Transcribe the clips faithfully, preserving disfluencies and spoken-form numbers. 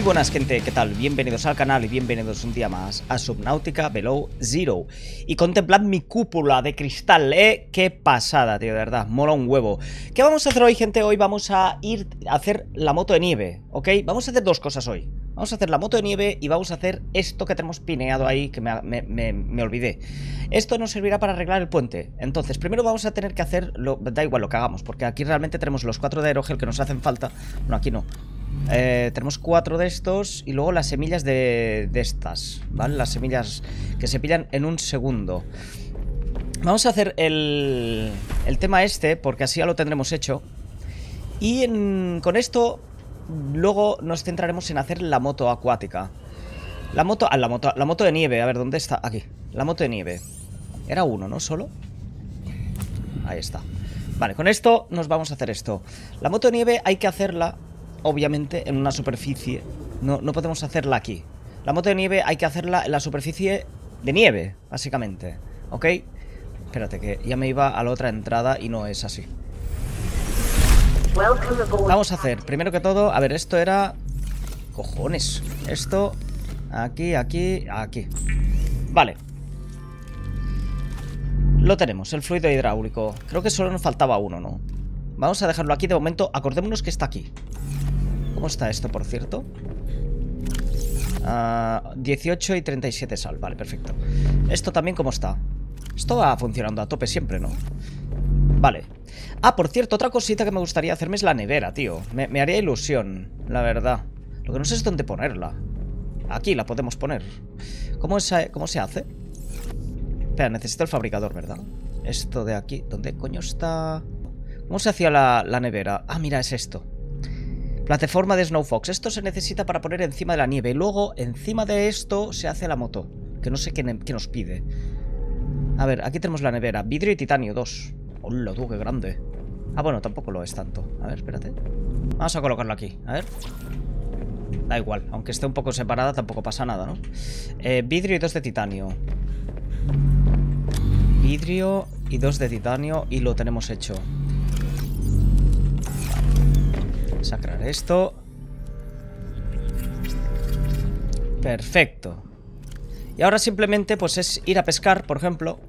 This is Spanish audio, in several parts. Muy buenas gente, ¿qué tal? Bienvenidos al canal y bienvenidos un día más a Subnautica Below Zero. Y contemplad mi cúpula de cristal, ¿eh? Qué pasada, tío, de verdad, mola un huevo. ¿Qué vamos a hacer hoy, gente? Hoy vamos a ir a hacer la moto de nieve, ¿ok? Vamos a hacer dos cosas hoy. Vamos a hacer la moto de nieve y vamos a hacer esto que tenemos pineado ahí, que me, me, me, me olvidé. Esto nos servirá para arreglar el puente. Entonces, primero vamos a tener que hacer, lo, da igual lo que hagamos, porque aquí realmente tenemos los cuatro de aerogel que nos hacen falta. Bueno, aquí no. Eh, tenemos cuatro de estos y luego las semillas de, de estas, ¿vale? Las semillas que se pillan en un segundo. Vamos a hacer el, el tema este, porque así ya lo tendremos hecho. Y en, con esto luego nos centraremos en hacer la moto acuática. La moto, ah, la moto, la moto de nieve, a ver, ¿dónde está? Aquí, la moto de nieve. Era uno, ¿no? Solo. Ahí está. Vale, con esto nos vamos a hacer esto. La moto de nieve hay que hacerla obviamente en una superficie. No, no podemos hacerla aquí. La moto de nieve hay que hacerla en la superficie de nieve, básicamente. ¿Ok? Espérate, que ya me iba a la otra entrada y no es así. Vamos a hacer, primero que todo, a ver, esto era... Cojones. Esto, aquí, aquí, aquí. Vale. Lo tenemos, el fluido hidráulico. Creo que solo nos faltaba uno, ¿no? Vamos a dejarlo aquí de momento. Acordémonos que está aquí. ¿Cómo está esto, por cierto? Uh, dieciocho y treinta y siete sal. Vale, perfecto. Esto también, ¿cómo está? Esto va funcionando a tope siempre, ¿no? Vale. Ah, por cierto, otra cosita que me gustaría hacerme es la nevera, tío. Me, me haría ilusión, la verdad. Lo que no sé es dónde ponerla. Aquí la podemos poner. ¿Cómo, es, cómo se hace? Espera, necesito el fabricador, ¿verdad? Esto de aquí. ¿Dónde coño está...? ¿Cómo se hacía la, la nevera? Ah, mira, es esto. Plataforma de Snowfox. Esto se necesita para poner encima de la nieve. Y luego, encima de esto, se hace la moto. Que no sé qué, qué nos pide. A ver, aquí tenemos la nevera. Vidrio y titanio dos. ¡Hola, tú, qué grande! Ah, bueno, tampoco lo es tanto. A ver, espérate. Vamos a colocarlo aquí. A ver. Da igual. Aunque esté un poco separada, tampoco pasa nada, ¿no? Eh, vidrio y dos de titanio. Vidrio y dos de titanio. Y lo tenemos hecho. Sacrar esto. Perfecto. Y ahora simplemente pues es ir a pescar, por ejemplo.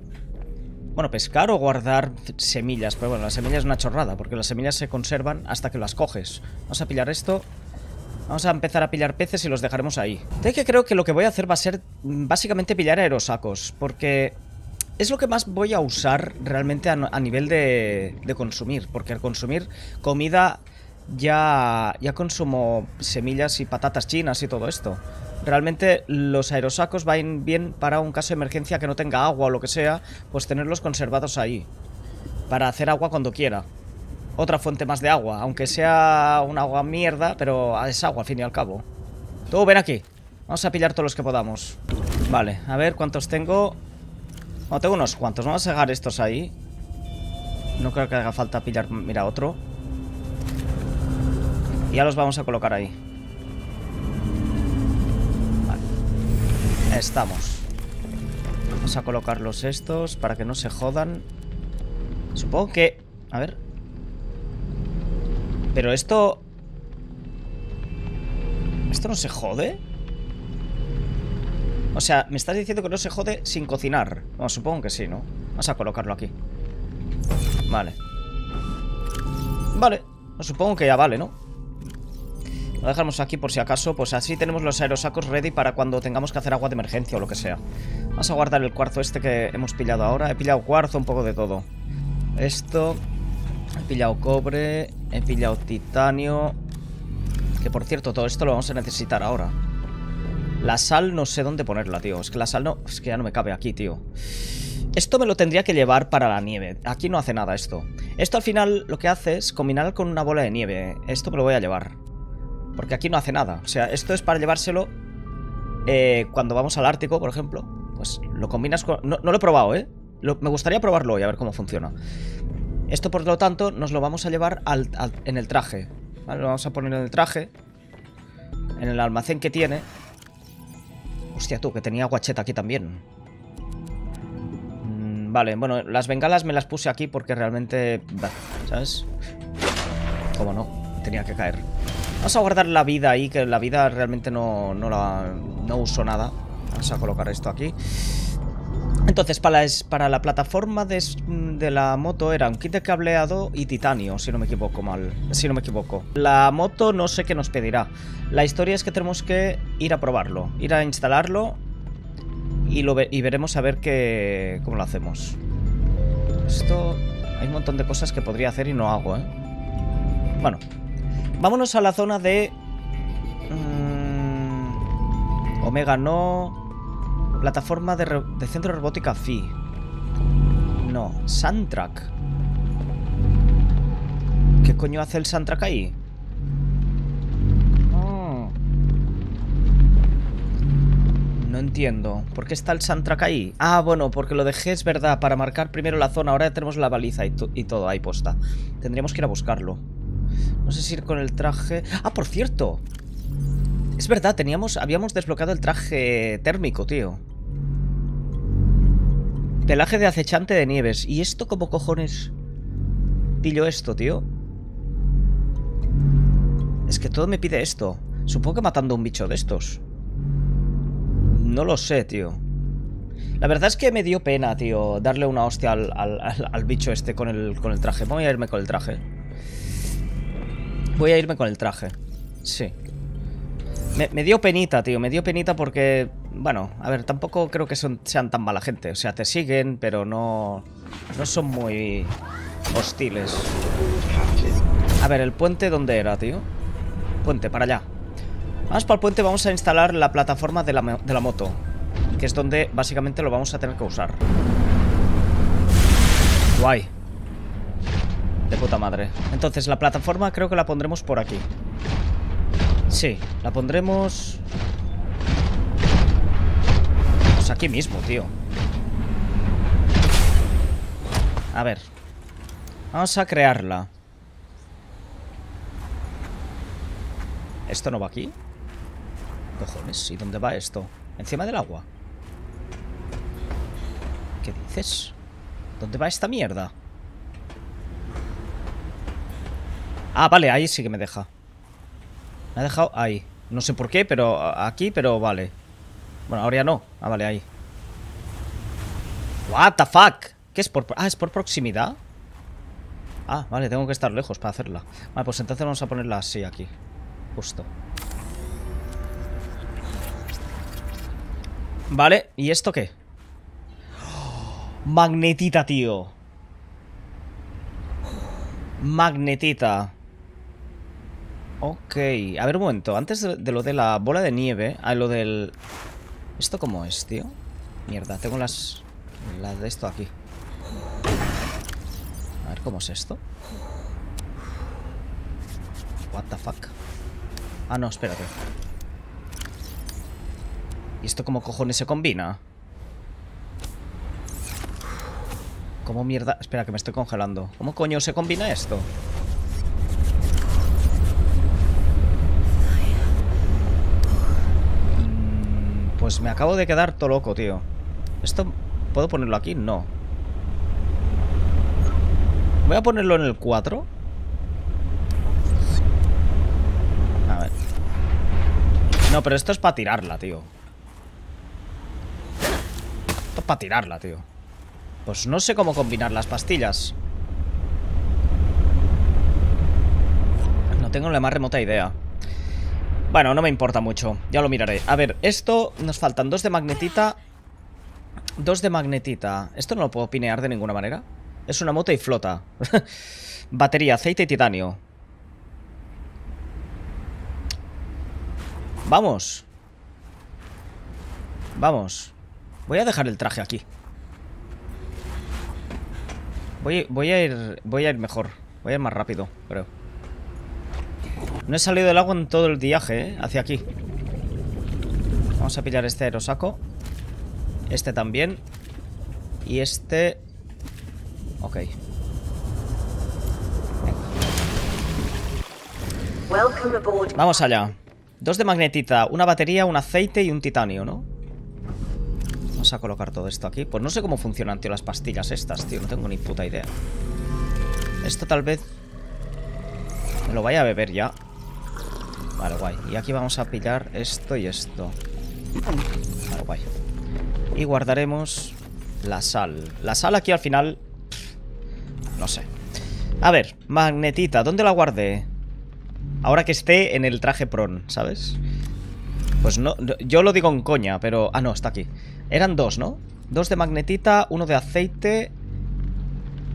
Bueno, pescar o guardar semillas. Pero bueno, las semillas es una chorrada, porque las semillas se conservan hasta que las coges. Vamos a pillar esto. Vamos a empezar a pillar peces y los dejaremos ahí. De que creo que lo que voy a hacer va a ser básicamente pillar aerosacos, porque es lo que más voy a usar realmente a, a nivel de, de consumir. Porque al consumir comida... Ya, ya consumo semillas y patatas chinas y todo esto. Realmente los aerosacos van bien para un caso de emergencia que no tenga agua o lo que sea, pues tenerlos conservados ahí, para hacer agua cuando quiera. Otra fuente más de agua, aunque sea un agua mierda, pero es agua al fin y al cabo. Tú, ven aquí. Vamos a pillar todos los que podamos. Vale, a ver cuántos tengo. Bueno, tengo unos cuantos, vamos a dejar estos ahí. No creo que haga falta pillar, mira, otro. Y ya los vamos a colocar ahí. Vale. Estamos. Vamos a colocarlos estos para que no se jodan. Supongo que... A ver. Pero esto... ¿Esto no se jode? O sea, me estás diciendo que no se jode sin cocinar. Bueno, supongo que sí, ¿no? Vamos a colocarlo aquí. Vale. Vale. Supongo que ya vale, ¿no? Lo dejamos aquí por si acaso. Pues así tenemos los aerosacos ready para cuando tengamos que hacer agua de emergencia o lo que sea. Vamos a guardar el cuarzo este que hemos pillado ahora. He pillado cuarzo, un poco de todo. Esto. He pillado cobre. He pillado titanio. Que por cierto, todo esto lo vamos a necesitar ahora. La sal no sé dónde ponerla, tío. Es que la sal no... Es que ya no me cabe aquí, tío. Esto me lo tendría que llevar para la nieve. Aquí no hace nada esto. Esto al final lo que hace es combinar con una bola de nieve. Esto me lo voy a llevar. Porque aquí no hace nada. O sea, esto es para llevárselo eh, cuando vamos al Ártico, por ejemplo. Pues lo combinas con... No, no lo he probado, ¿eh? Lo... Me gustaría probarlo hoy, a ver cómo funciona. Esto, por lo tanto, nos lo vamos a llevar al, al, en el traje, ¿vale? Lo vamos a poner en el traje. En el almacén que tiene. Hostia, tú, que tenía guacheta aquí también. Mm, vale, bueno, las bengalas me las puse aquí porque realmente... ¿Sabes? ¿Cómo no? Tenía que caer. Vamos a guardar la vida ahí, que la vida realmente no, no la no uso nada. Vamos a colocar esto aquí. Entonces, para la, para la plataforma de, de la moto era un kit de cableado y titanio, si no me equivoco mal. Si no me equivoco. La moto no sé qué nos pedirá. La historia es que tenemos que ir a probarlo, ir a instalarlo y, lo ve, y veremos a ver qué, cómo lo hacemos. Esto... Hay un montón de cosas que podría hacer y no hago, ¿eh? Bueno. Vámonos a la zona de... Um, Omega no... Plataforma de, de centro de robótica Phi. No. Soundtrack. ¿Qué coño hace el soundtrack ahí? Oh. No entiendo. ¿Por qué está el soundtrack ahí? Ah, bueno, porque lo dejé, es verdad, para marcar primero la zona. Ahora ya tenemos la baliza y, y todo ahí posta. Tendríamos que ir a buscarlo. No sé si ir con el traje... ¡Ah, por cierto! Es verdad, teníamos... Habíamos desbloqueado el traje térmico, tío. Pelaje de acechante de nieves. ¿Y esto cómo cojones pillo esto, tío? Es que todo me pide esto. Supongo que matando a un bicho de estos. No lo sé, tío. La verdad es que me dio pena, tío, darle una hostia al, al, al, al bicho este con el, con el traje. Voy a irme con el traje. Voy a irme con el traje. Sí. Me, me dio penita, tío. Me dio penita porque... Bueno, a ver, tampoco creo que son, sean tan mala gente. O sea, te siguen, pero no... No son muy hostiles. A ver, el puente, ¿dónde era, tío? Puente, para allá. Vamos para el puente, vamos a instalar la plataforma de la, de la moto. Que es donde básicamente lo vamos a tener que usar. Guay. De puta madre. Entonces, la plataforma creo que la pondremos por aquí. Sí, la pondremos... Pues aquí mismo, tío. A ver. Vamos a crearla. ¿Esto no va aquí? Cojones, ¿y dónde va esto? Encima del agua. ¿Qué dices? ¿Dónde va esta mierda? Ah, vale, ahí sí que me deja. Me ha dejado ahí. No sé por qué, pero aquí, pero vale. Bueno, ahora ya no. Ah, vale, ahí. What the fuck. ¿Qué es por... Ah, es por proximidad. Ah, vale, tengo que estar lejos para hacerla. Vale, pues entonces vamos a ponerla así aquí. Justo. Vale, ¿y esto qué? ¡Oh! Magnetita, tío. Magnetita. Ok, a ver un momento. Antes de, de lo de la bola de nieve, a lo del... ¿Esto cómo es, tío? Mierda, tengo las... Las de esto aquí. A ver cómo es esto. What the fuck. Ah, no, espérate. ¿Y esto cómo cojones se combina? ¿Cómo mierda? Espera, que me estoy congelando. ¿Cómo coño se combina esto? Pues me acabo de quedar todo loco, tío. ¿Esto puedo ponerlo aquí? No. Voy a ponerlo en el cuatro. A ver. No, pero esto es para tirarla, tío. Esto es para tirarla, tío. Pues no sé cómo combinar las pastillas. No tengo la más remota idea. Bueno, no me importa mucho, ya lo miraré. A ver, esto, nos faltan dos de magnetita. Dos de magnetita. Esto no lo puedo pinear de ninguna manera. Es una moto y flota. Batería, aceite y titanio. Vamos. Vamos. Voy a dejar el traje aquí. Voy, voy a ir, voy a ir mejor. Voy a ir más rápido, creo. No he salido del agua en todo el viaje, ¿eh? Hacia aquí. Vamos a pillar este aerosaco. Este también. Y este... Ok. Vamos allá. Dos de magnetita, una batería, un aceite y un titanio, ¿no? Vamos a colocar todo esto aquí. Pues no sé cómo funcionan, tío, las pastillas estas, tío. No tengo ni puta idea. Esto tal vez... Me lo vaya a beber ya. Vale, guay. Y aquí vamos a pilar esto y esto. Vale, guay. Y guardaremos la sal. La sal aquí al final... No sé. A ver, magnetita. ¿Dónde la guardé? Ahora que esté en el traje pron, ¿sabes? Pues no... Yo lo digo en coña, pero... Ah, no, está aquí. Eran dos, ¿no? Dos de magnetita, uno de aceite...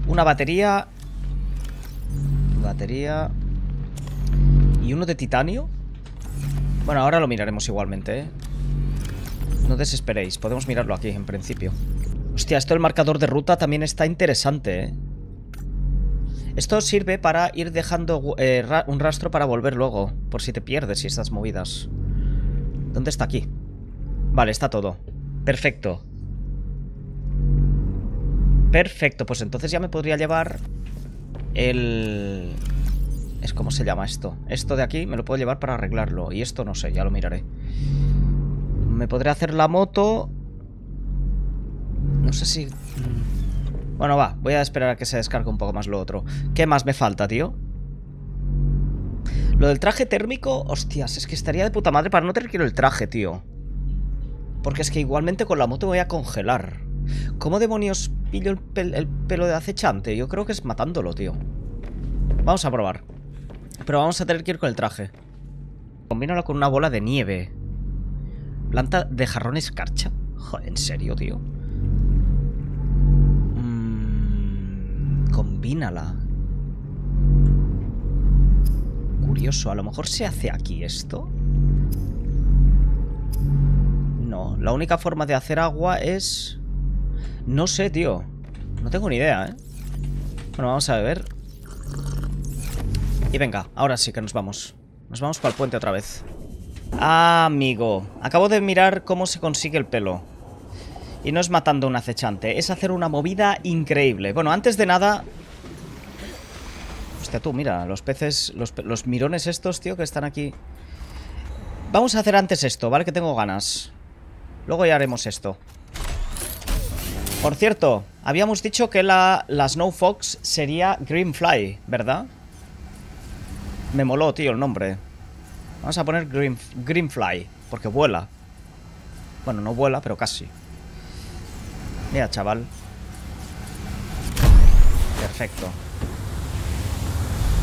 Una batería... Batería... ¿Y uno de titanio? Bueno, ahora lo miraremos igualmente, ¿eh? No desesperéis, podemos mirarlo aquí, en principio. Hostia, esto del marcador de ruta también está interesante, ¿eh? Esto sirve para ir dejando eh, ra un rastro para volver luego, por si te pierdes y estas movidas. ¿Dónde está aquí? Vale, está todo. Perfecto. Perfecto, pues entonces ya me podría llevar el... Es como se llama esto. Esto de aquí me lo puedo llevar para arreglarlo. Y esto no sé, ya lo miraré. Me podré hacer la moto. No sé si... Bueno, va, voy a esperar a que se descargue un poco más lo otro. ¿Qué más me falta, tío? Lo del traje térmico, hostias, es que estaría de puta madre para no tener que ir el traje, tío. Porque es que igualmente con la moto voy a congelar. ¿Cómo demonios pillo el, pel el pelo de acechante? Yo creo que es matándolo, tío. Vamos a probar. Pero vamos a tener que ir con el traje. Combínalo con una bola de nieve. Planta de jarrón escarcha. Joder, en serio, tío. Mm, combínala. Curioso, a lo mejor se hace aquí esto. No, la única forma de hacer agua es... No sé, tío. No tengo ni idea, ¿eh? Bueno, vamos a beber. Y venga, ahora sí que nos vamos. Nos vamos para el puente otra vez. Amigo, acabo de mirar cómo se consigue el pelo. Y no es matando a un acechante, es hacer una movida increíble. Bueno, antes de nada... Hostia, tú, mira, los peces, los, los mirones estos, tío, que están aquí. Vamos a hacer antes esto, ¿vale? Que tengo ganas. Luego ya haremos esto. Por cierto, habíamos dicho que la, la Snowfox sería Greenfly, ¿verdad? Me moló, tío, el nombre. Vamos a poner Green, Greenfly, porque vuela. Bueno, no vuela, pero casi. Mira, chaval. Perfecto.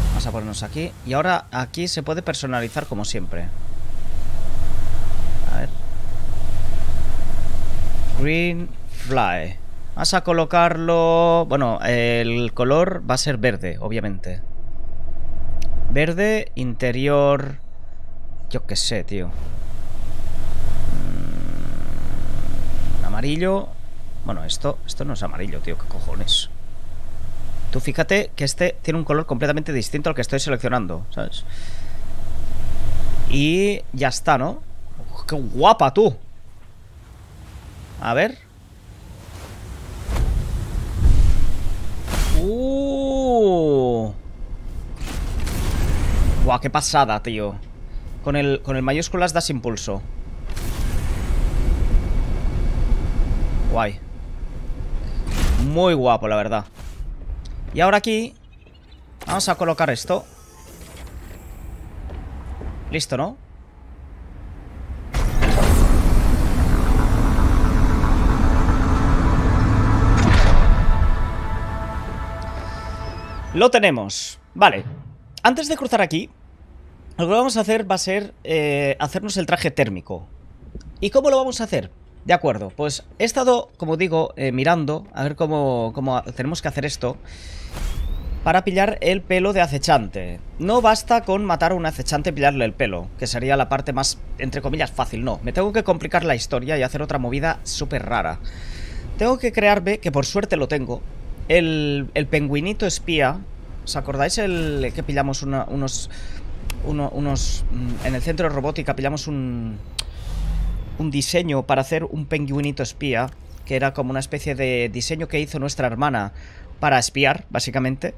Vamos a ponernos aquí. Y ahora aquí se puede personalizar como siempre. A ver. Greenfly. Vas a colocarlo... Bueno, el color va a ser verde, obviamente. Verde, interior... Yo qué sé, tío. Mm, amarillo... Bueno, esto, esto no es amarillo, tío. ¿Qué cojones? Tú fíjate que este tiene un color completamente distinto al que estoy seleccionando, ¿sabes? Y ya está, ¿no? Uf, ¡qué guapa, tú! A ver... ¡Uh! ¡Guau, wow, qué pasada, tío! Con el, con el mayúsculas das impulso. Guay. Muy guapo, la verdad. Y ahora aquí vamos a colocar esto. Listo, ¿no? Lo tenemos. Vale. Antes de cruzar aquí, lo que vamos a hacer va a ser eh, hacernos el traje térmico. ¿Y cómo lo vamos a hacer? De acuerdo, pues he estado, como digo, eh, mirando a ver cómo, cómo tenemos que hacer esto para pillar el pelo de acechante. No basta con matar a un acechante y pillarle el pelo, que sería la parte más, entre comillas, fácil. No, me tengo que complicar la historia y hacer otra movida súper rara. Tengo que crearme, que por suerte lo tengo, el, el pingüinito espía. ¿Os acordáis el que pillamos una, unos, uno, unos... En el centro de robótica pillamos un, un diseño para hacer un pingüinito espía, que era como una especie de diseño que hizo nuestra hermana para espiar, básicamente?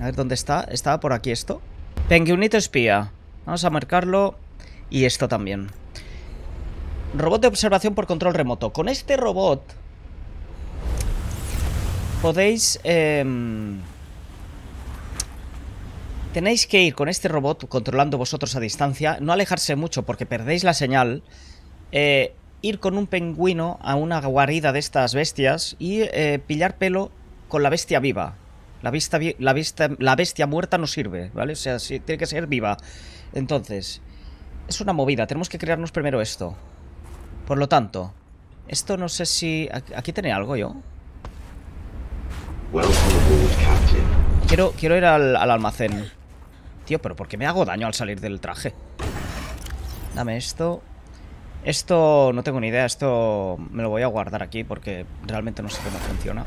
A ver, ¿dónde está? Estaba por aquí esto. Pingüinito espía. Vamos a marcarlo. Y esto también. Robot de observación por control remoto. Con este robot podéis... Eh, tenéis que ir con este robot controlando vosotros a distancia, no alejarse mucho porque perdéis la señal, eh, ir con un pingüino a una guarida de estas bestias y eh, pillar pelo con la bestia viva. La, vista, la, vista, la bestia muerta no sirve, ¿vale? O sea, sí, tiene que ser viva. Entonces, es una movida, tenemos que crearnos primero esto. Por lo tanto, esto no sé si... ¿Aquí tenía algo yo? Quiero, quiero ir al, al almacén. Tío, pero ¿por qué me hago daño al salir del traje? Dame esto. Esto no tengo ni idea. Esto me lo voy a guardar aquí porque realmente no sé cómo funciona.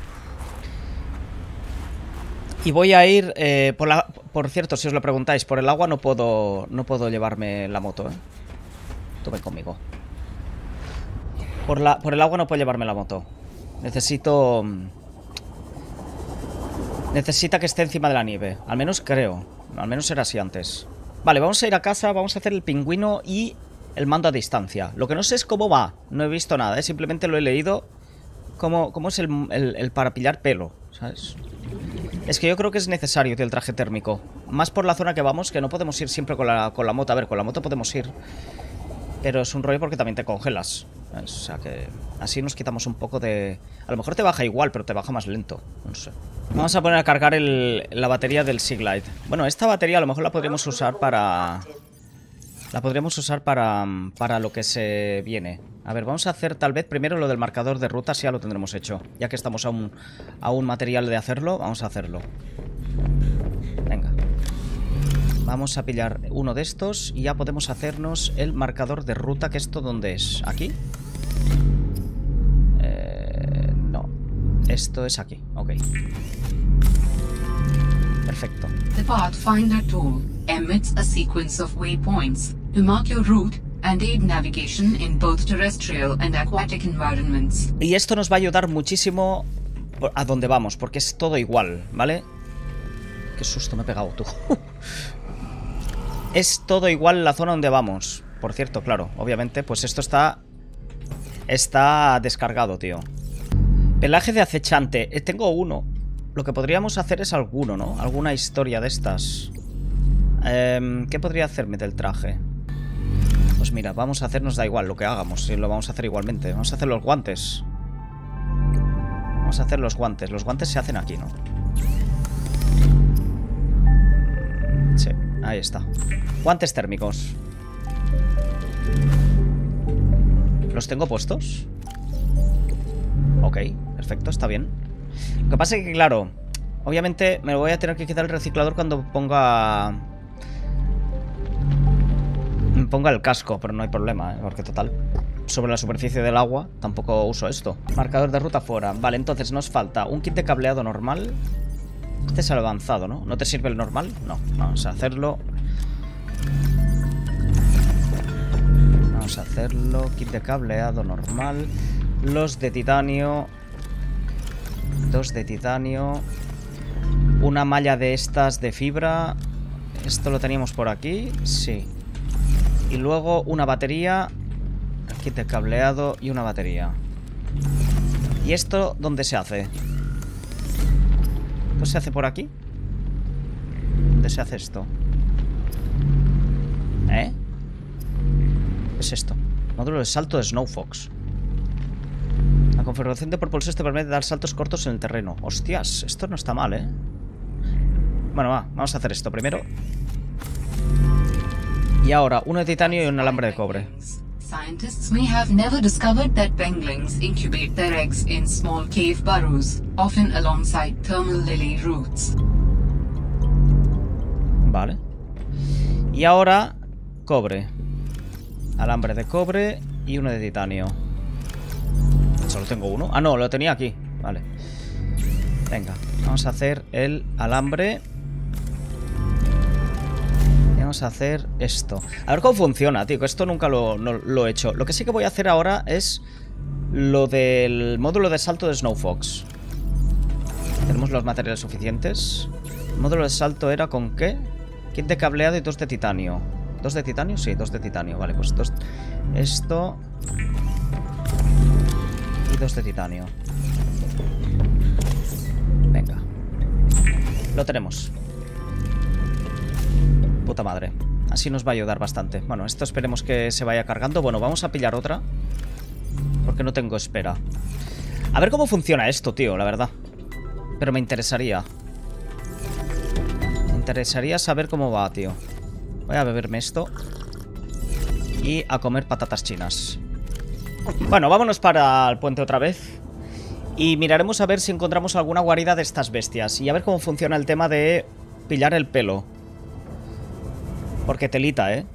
Y voy a ir... Eh, por, la, por cierto, si os lo preguntáis, por el agua no puedo, no puedo llevarme la moto, ¿eh? Tú ven conmigo. Por, la, por el agua no puedo llevarme la moto. Necesito... Necesita que esté encima de la nieve. Al menos creo. Al menos era así antes. Vale, vamos a ir a casa. Vamos a hacer el pingüino y el mando a distancia. Lo que no sé es cómo va. No he visto nada, ¿eh? Simplemente lo he leído. Cómo, cómo es el, el, el para pillar pelo, ¿sabes? Es que yo creo que es necesario, tío, el traje térmico. Más por la zona que vamos, que no podemos ir siempre con la, con la moto. A ver, con la moto podemos ir, pero es un rollo porque también te congelas. O sea que así nos quitamos un poco de... A lo mejor te baja igual, pero te baja más lento. No sé. Vamos a poner a cargar el, la batería del Seaglide. Bueno, esta batería a lo mejor la podríamos usar para... La podríamos usar para, para lo que se viene. A ver, vamos a hacer tal vez primero lo del marcador de ruta. Si ya lo tendremos hecho. Ya que estamos a un, a un material de hacerlo, vamos a hacerlo. Venga. Vamos a pillar uno de estos y ya podemos hacernos el marcador de ruta. ¿Que esto dónde es? ¿Aquí? Eh, no. Esto es aquí. Ok. Perfecto. The Pathfinder tool emits a sequence of waypoints to mark your route and aid navigation in both terrestrial and aquatic environments. Y esto nos va a ayudar muchísimo a donde vamos, porque es todo igual, ¿vale? Qué susto me he pegado, tú. Es todo igual la zona donde vamos. Por cierto, claro, obviamente, pues esto está... Está descargado, tío. Pelaje de acechante. Eh, tengo uno. Lo que podríamos hacer es alguno, ¿no? Alguna historia de estas. Eh, ¿Qué podría hacerme del traje? Pues mira, vamos a hacernos, da igual lo que hagamos. Sí, lo vamos a hacer igualmente. Vamos a hacer los guantes. Vamos a hacer los guantes. Los guantes se hacen aquí, ¿no? Sí. Ahí está. Guantes térmicos. ¿Los tengo puestos? Ok, perfecto, está bien. Lo que pasa es que, claro, obviamente me lo voy a tener que quitar el reciclador cuando ponga... Me ponga el casco, pero no hay problema, ¿eh? Porque total, sobre la superficie del agua tampoco uso esto. Marcador de ruta fuera. Vale, entonces nos falta un kit de cableado normal. Este es el avanzado, ¿no? ¿No te sirve el normal? No, vamos a hacerlo. Vamos a hacerlo. Kit de cableado normal. Los de titanio. Dos de titanio. Una malla de estas de fibra. Esto lo teníamos por aquí. Sí. Y luego una batería. Kit de cableado y una batería. ¿Y esto dónde se hace? ¿Se hace por aquí? ¿Dónde se hace esto? ¿Eh? ¿Qué es esto? Módulo de salto de Snowfox. La configuración de propulsores te permite dar saltos cortos en el terreno. Hostias, esto no está mal, ¿eh? Bueno, va, vamos a hacer esto primero. Y ahora, uno de titanio y un alambre de cobre. Scientists may have never discovered that penguins incubate their eggs in small cave burrows, often alongside thermal lily roots. Vale. Y ahora, cobre. Alambre de cobre y uno de titanio. Solo tengo uno. Ah, no, lo tenía aquí. Vale. Venga, vamos a hacer el alambre. Vamos a hacer esto. A ver cómo funciona, tío. Esto nunca lo, no, lo he hecho. Lo que sí que voy a hacer ahora es lo del módulo de salto de Snowfox. Tenemos los materiales suficientes. El módulo de salto era con qué? Kit de cableado y dos de titanio. ¿Dos de titanio? Sí, dos de titanio. Vale, pues dos. Esto. Y dos de titanio. Venga. Lo tenemos. puta madre. Así nos va a ayudar bastante. Bueno, esto esperemos que se vaya cargando. Bueno, vamos a pillar otra, porque no tengo espera. A ver cómo funciona esto, tío, la verdad. Pero me interesaría. Me interesaría saber cómo va, tío. Voy a beberme esto y a comer patatas chinas. Bueno, vámonos para el puente otra vez y miraremos a ver si encontramos alguna guarida de estas bestias. Y a ver cómo funciona el tema de pillar el pelo. Porque telita, ¿eh?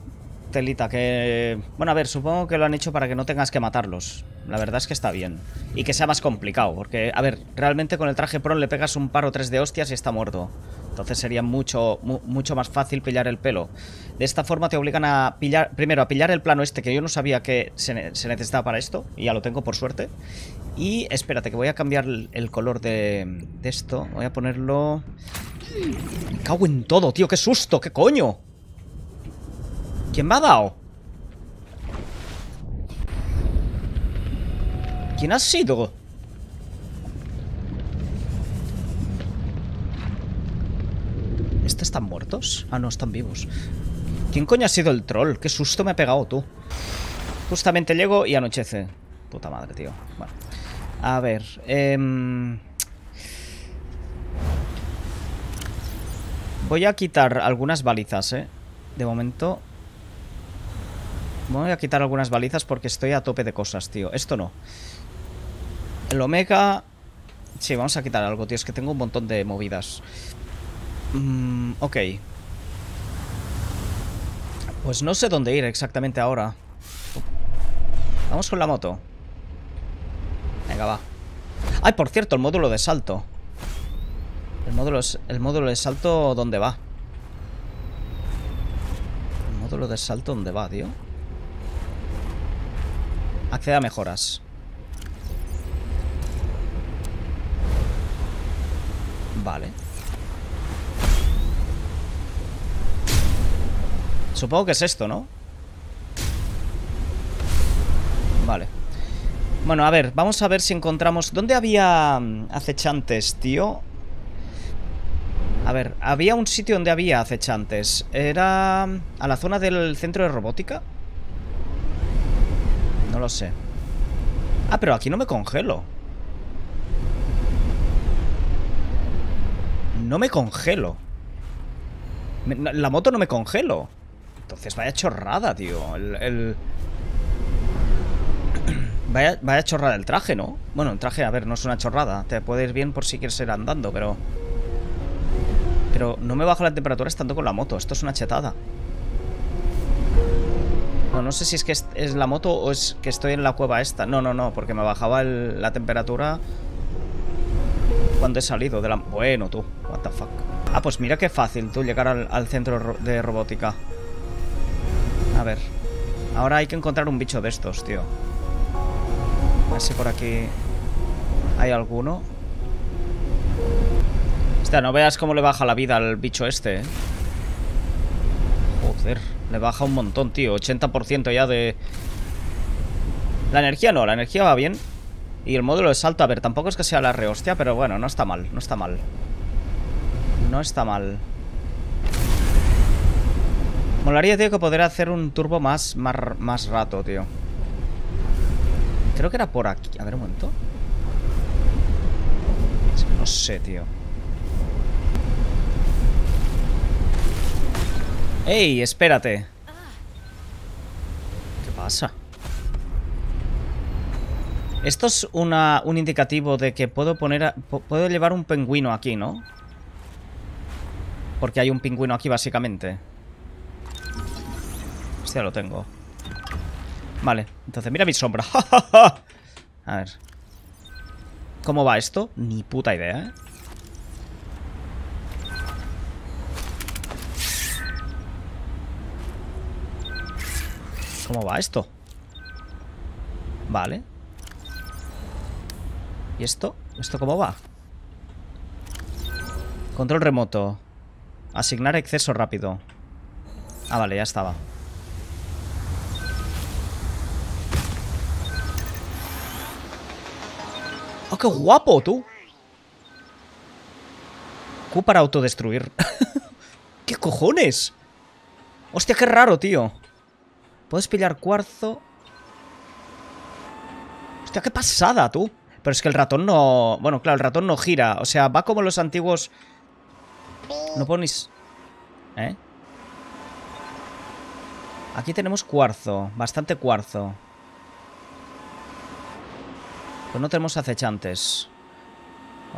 Telita que... Bueno, a ver, supongo que lo han hecho para que no tengas que matarlos. La verdad es que está bien. Y que sea más complicado, porque, a ver, realmente con el traje pro le pegas un par o tres de hostias y está muerto. Entonces sería mucho, mu mucho más fácil pillar el pelo. De esta forma te obligan a pillar... Primero, a pillar el plano este, que yo no sabía que se, ne se necesitaba para esto. Y ya lo tengo, por suerte. Y espérate, que voy a cambiar el color de, de esto. Voy a ponerlo... Me cago en todo, tío. ¡Qué susto! ¡Qué coño! ¿Quién me ha dado? ¿Quién ha sido? ¿Estos están muertos? Ah, no, están vivos. ¿Quién coño ha sido el troll? Qué susto me ha pegado, tú. Justamente llego y anochece. Puta madre, tío. Bueno. A ver. Eh... Voy a quitar algunas balizas, eh. De momento. Voy a quitar algunas balizas porque estoy a tope de cosas, tío. Esto no. El Omega. Sí, vamos a quitar algo, tío. Es que tengo un montón de movidas. Mm, ok. Pues no sé dónde ir exactamente ahora. Vamos con la moto. Venga, va. Ay, por cierto, el módulo de salto. El módulo, el módulo de salto, ¿dónde va? El módulo de salto, ¿dónde va, tío? Accede a mejoras. Vale. Supongo que es esto, ¿no? Vale. Bueno, a ver, vamos a ver si encontramos... ¿Dónde había acechantes, tío? A ver, había un sitio donde había acechantes. ¿Era a la zona del centro de robótica? No lo sé. Ah, pero aquí no me congelo. No me congelo. La moto no me congelo. Entonces vaya chorrada, tío. El... el... Vaya, vaya chorrada el traje, ¿no? Bueno, el traje, a ver, no es una chorrada. Te puede ir bien por si quieres ir andando, pero... Pero no me baja la temperatura estando con la moto. Esto es una chetada. No, no sé si es que es, es la moto o es que estoy en la cueva esta. No, no, no, porque me bajaba el, la temperatura cuando he salido de la... Bueno, tú, what the fuck. Ah, pues mira qué fácil, tú, llegar al, al centro de robótica. A ver. Ahora hay que encontrar un bicho de estos, tío. A ver si por aquí hay alguno. O sea, no veas cómo le baja la vida al bicho este, ¿eh? Joder, le baja un montón, tío. ochenta por ciento ya de... La energía no, la energía va bien. Y el módulo de salto, a ver, tampoco es que sea la rehostia, pero bueno, no está mal, no está mal. No está mal. Molaría, tío, que poder hacer un turbo más, más, más rato, tío. Creo que era por aquí. A ver, un momento. No sé, tío. ¡Ey! Espérate. ¿Qué pasa? Esto es una, un indicativo de que puedo poner a, puedo llevar un pingüino aquí, ¿no? Porque hay un pingüino aquí, básicamente. Hostia, lo tengo. Vale, entonces mira mi sombra. A ver. ¿Cómo va esto? Ni puta idea, ¿eh? ¿Cómo va esto? Vale. ¿Y esto? ¿Esto cómo va? Control remoto. Asignar acceso rápido. Ah, vale, ya estaba. ¡Oh, qué guapo, tú! Q para autodestruir. ¿Qué cojones? Hostia, qué raro, tío. Puedes pillar cuarzo. Hostia, qué pasada, tú. Pero es que el ratón no... Bueno, claro, el ratón no gira. O sea, va como los antiguos... No ponéis... ¿Eh? Aquí tenemos cuarzo. Bastante cuarzo. Pero no tenemos acechantes.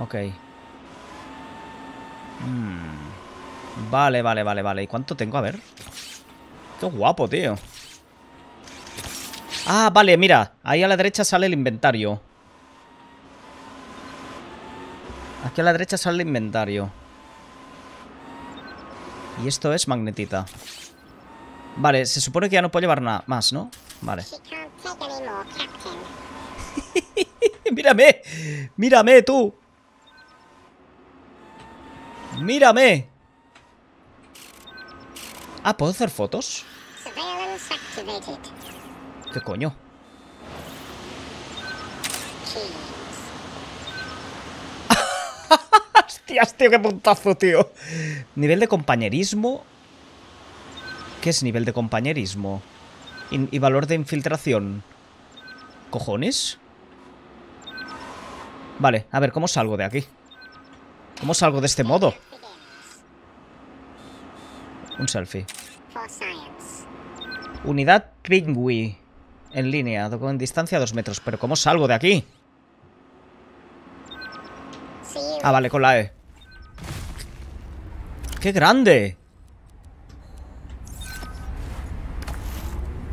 Ok. Mm. Vale, vale, vale, vale. ¿Y cuánto tengo? A ver. Qué guapo, tío. Ah, vale, mira. Ahí a la derecha sale el inventario. Aquí a la derecha sale el inventario. Y esto es magnetita. Vale, se supone que ya no puedo llevar nada más, ¿no? Vale. ¡Mírame! ¡Mírame, tú! ¡Mírame! Ah, ¿puedo hacer fotos? ¿Qué coño? ¡Hostias, tío! ¡Qué puntazo, tío! Nivel de compañerismo. ¿Qué es nivel de compañerismo? In- y valor de infiltración. ¿Cojones? Vale, a ver, ¿cómo salgo de aquí? ¿Cómo salgo de este modo? Un selfie. Unidad Greenfly. En línea, en distancia dos metros. ¿Pero cómo salgo de aquí? Ah, vale, con la E. ¡Qué grande!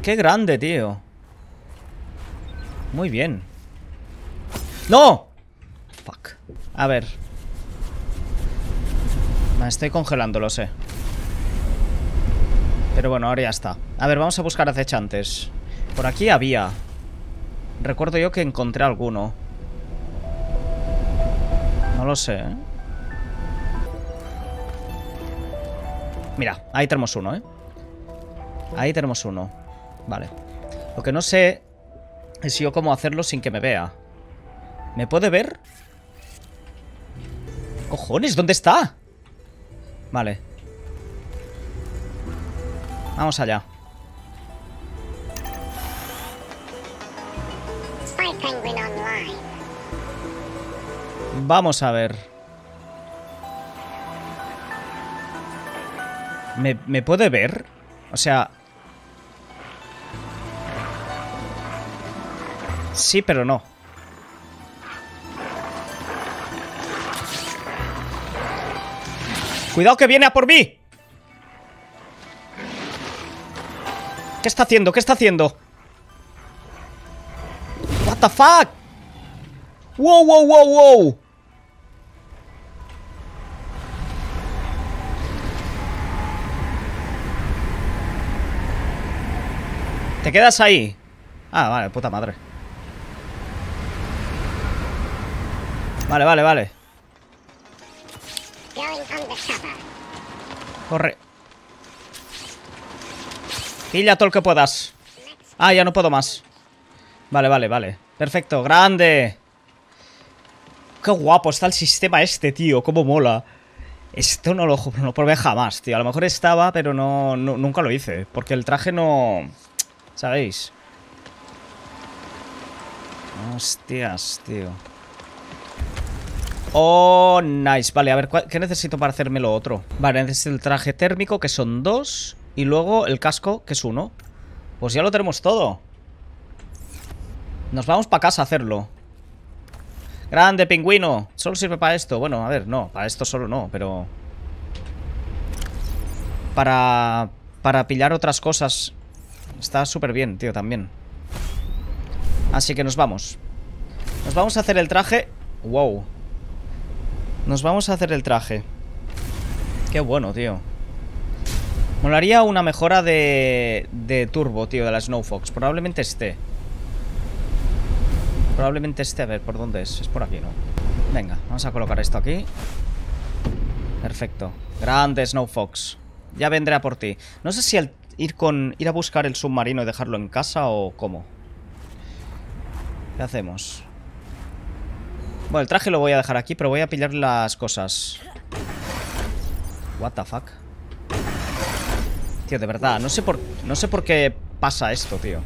¡Qué grande, tío! Muy bien. ¡No! Fuck. A ver. Me estoy congelando, lo sé. Pero bueno, ahora ya está. A ver, vamos a buscar acechantes. Por aquí había. Recuerdo yo que encontré alguno. No lo sé, ¿eh? Mira, ahí tenemos uno, ¿eh? Ahí tenemos uno. Vale. Lo que no sé es yo cómo hacerlo sin que me vea. ¿Me puede ver? ¡Cojones! ¿Dónde está? Vale. Vamos allá. Vamos a ver. ¿Me, me puede ver? O sea... Sí, pero no. ¡Cuidado que viene a por mí! ¿Qué está haciendo? ¿Qué está haciendo? What the fuck? Wow, wow, wow, wow. ¿Te quedas ahí? Ah, vale, puta madre. Vale, vale, vale. Corre. Pilla todo el que puedas. Ah, ya no puedo más. Vale, vale, vale. Perfecto, grande. Qué guapo está el sistema este, tío. Cómo mola. Esto no lo, no lo probé jamás, tío. A lo mejor estaba, pero no, no, nunca lo hice. Porque el traje no... ¿Sabéis? Hostias, tío. Oh, nice. Vale, a ver, ¿qué necesito para hacerme lo otro? Vale, necesito el traje térmico, que son dos. Y luego el casco, que es uno. Pues ya lo tenemos todo. Nos vamos para casa a hacerlo. ¡Grande, pingüino! Solo sirve para esto. Bueno, a ver, no. Para esto solo no, pero... Para... Para pillar otras cosas. Está súper bien, tío, también. Así que nos vamos. Nos vamos a hacer el traje. Wow. Nos vamos a hacer el traje. Qué bueno, tío. Molaría una mejora de... De turbo, tío, de la Snowfox. Probablemente esté. Probablemente esté. A ver, ¿por dónde es? Es por aquí, ¿no? Venga, vamos a colocar esto aquí. Perfecto. Grande, Snowfox. Ya vendré a por ti. No sé si el ir con... Ir a buscar el submarino y dejarlo en casa o cómo. ¿Qué hacemos? Bueno, el traje lo voy a dejar aquí, pero voy a pillar las cosas. What the fuck. tío, de verdad. No sé por, no sé por qué pasa esto, tío.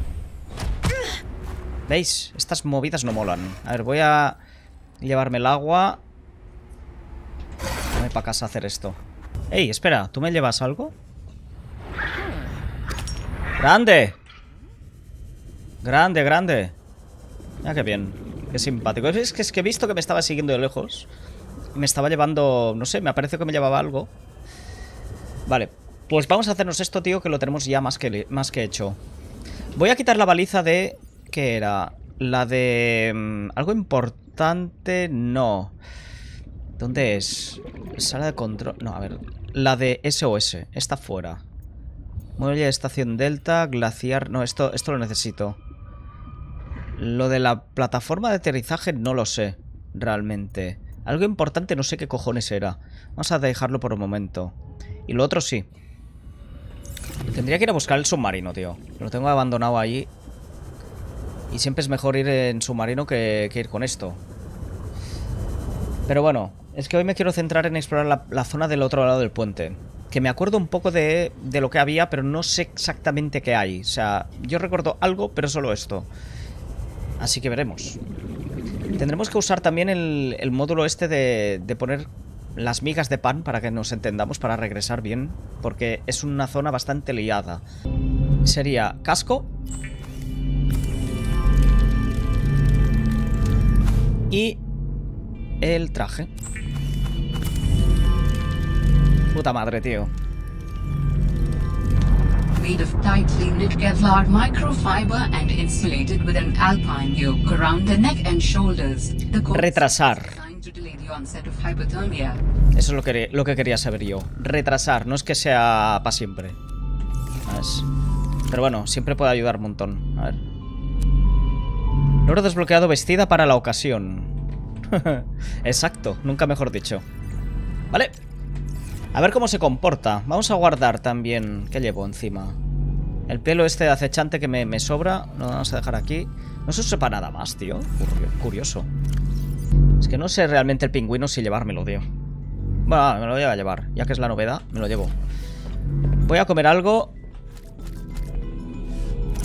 ¿Veis? Estas movidas no molan. A ver, voy a llevarme el agua. Dame para casa hacer esto. Ey, espera, ¿tú me llevas algo? ¡Grande! Grande, grande. Ya, qué bien. Qué simpático. Es que, es que he visto que me estaba siguiendo de lejos. Me estaba llevando... No sé, me parece que me llevaba algo. Vale. Pues vamos a hacernos esto, tío, que lo tenemos ya más que, más que hecho. Voy a quitar la baliza de... ¿Qué era? La de... Algo importante... No. ¿Dónde es? Sala de control... No, a ver. La de S O S. Está fuera. Muelle de estación Delta. Glaciar... No, esto, esto lo necesito. Lo de la plataforma de aterrizaje no lo sé, realmente. Algo importante no sé qué cojones era. Vamos a dejarlo por un momento. Y lo otro sí. Tendría que ir a buscar el submarino, tío. Lo tengo abandonado ahí. Y siempre es mejor ir en submarino que, que ir con esto. Pero bueno, es que hoy me quiero centrar en explorar la, la zona del otro lado del puente. Que me acuerdo un poco de, de lo que había, pero no sé exactamente qué hay. O sea, yo recuerdo algo, pero solo esto. Así que veremos. Tendremos que usar también el, el módulo este de, de poner las migas de pan para que nos entendamos, para regresar bien, porque es una zona bastante liada. Sería casco y el traje. Puta madre, tío. Of tightly knit Kevlar microfiber and insulated with an alpine yoke around the neck and shoulders. Retrasar. Eso es lo que, lo que quería saber yo. Retrasar, no es que sea para siempre. ¿Sabes? Pero bueno, siempre puede ayudar un montón. A ver. Logro desbloqueado, vestida para la ocasión. Exacto, nunca mejor dicho. Vale. A ver cómo se comporta. Vamos a guardar también. ¿Qué llevo encima? El pelo este acechante que me, me sobra. Lo vamos a dejar aquí. No se usa para nada más, tío. Curioso. Es que no sé realmente el pingüino si llevármelo, tío. Bueno, me lo voy a llevar. Ya que es la novedad, me lo llevo. Voy a comer algo.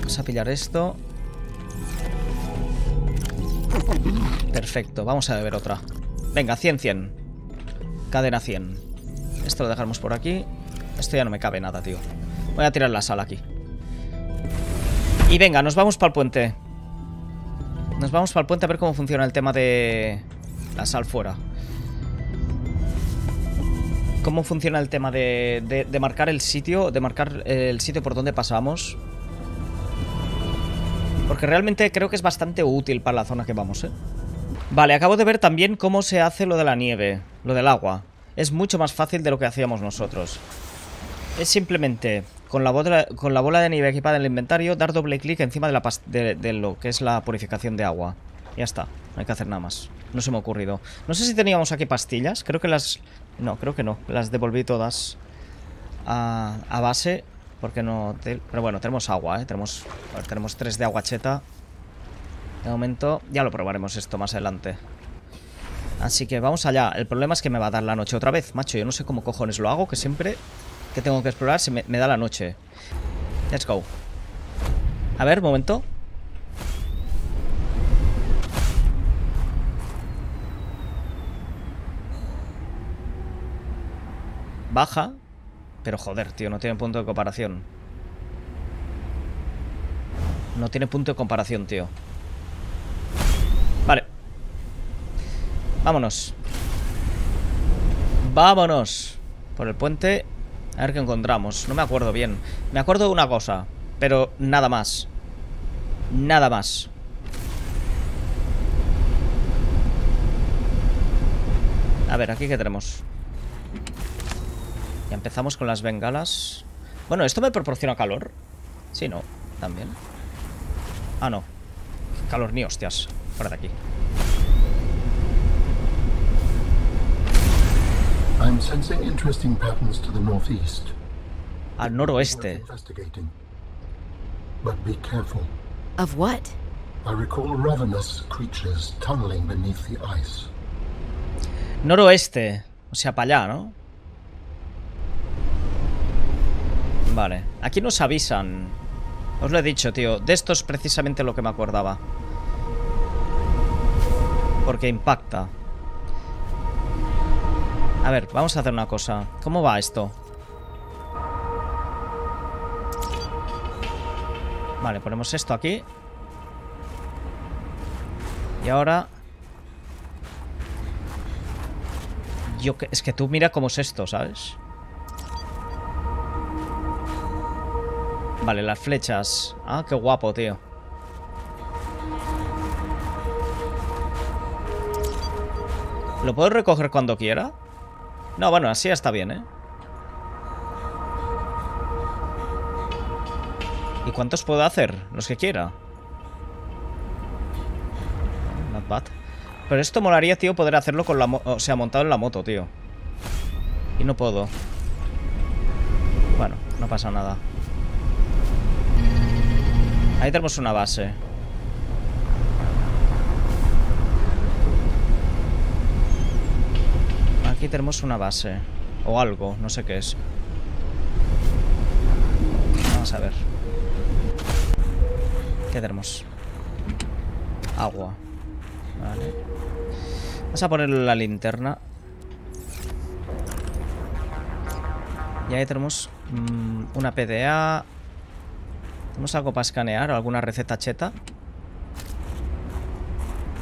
Vamos a pillar esto. Perfecto. Vamos a beber otra. Venga, cien cien. Cadena cien. Esto lo dejamos por aquí. Esto ya no me cabe nada, tío. Voy a tirar la sala aquí. Y venga, nos vamos para el puente. Nos vamos para el puente a ver cómo funciona el tema de... La sal fuera. Cómo funciona el tema de, de, de marcar el sitio. De marcar el sitio por donde pasamos. Porque realmente creo que es bastante útil para la zona que vamos, ¿eh? Vale, acabo de ver también cómo se hace lo de la nieve. Lo del agua. Es mucho más fácil de lo que hacíamos nosotros. Es simplemente con la bola, con la bola de nieve equipada en el inventario, dar doble clic encima de, la de, de lo que es la purificación de agua. Ya está, no hay que hacer nada más. No se me ha ocurrido. No sé si teníamos aquí pastillas. Creo que las... No, creo que no. Las devolví todas a, a base. Porque no... Te... Pero bueno, tenemos agua, ¿eh? Tenemos, ver, tenemos tres de agua cheta. De momento ya lo probaremos esto más adelante. Así que vamos allá. El problema es que me va a dar la noche otra vez, macho. Yo no sé cómo cojones lo hago, que siempre que tengo que explorar se me, me da la noche. Let's go. A ver, momento. Baja. Pero joder, tío, no tiene punto de comparación. No tiene punto de comparación, tío. Vale. Vámonos. Vámonos. Por el puente. A ver qué encontramos. No me acuerdo bien. Me acuerdo de una cosa. Pero nada más. Nada más. A ver, aquí qué tenemos. Ya empezamos con las bengalas. Bueno, ¿esto me proporciona calor? Sí, no. También. Ah, no. Calor ni hostias. Fuera de aquí. I'm sensing interesting patterns to the northeast. Al noroeste. But be careful. Of what? I recall ravenous creatures tunneling beneath the ice. Noroeste, o sea, para allá, ¿no? Vale, aquí nos avisan. Os lo he dicho, tío. De esto es precisamente lo que me acordaba, porque impacta. A ver, vamos a hacer una cosa. ¿Cómo va esto? Vale, ponemos esto aquí. Y ahora... Yo que... Es que tú mira cómo es esto, ¿sabes? Vale, las flechas. Ah, qué guapo, tío. ¿Lo puedo recoger cuando quiera? No, bueno, así ya está bien, ¿eh? ¿Y cuántos puedo hacer? Los que quiera. Not bad. Pero esto molaría, tío, poder hacerlo con la... O sea, montado en la moto, tío. Y no puedo. Bueno, no pasa nada. Ahí tenemos una base. Aquí tenemos una base. O algo, no sé qué es. Vamos a ver. ¿Qué tenemos? Agua. Vale. Vamos a ponerle la linterna. Y ahí tenemos mmm, una P D A. ¿Tenemos algo para escanear? ¿Alguna receta cheta?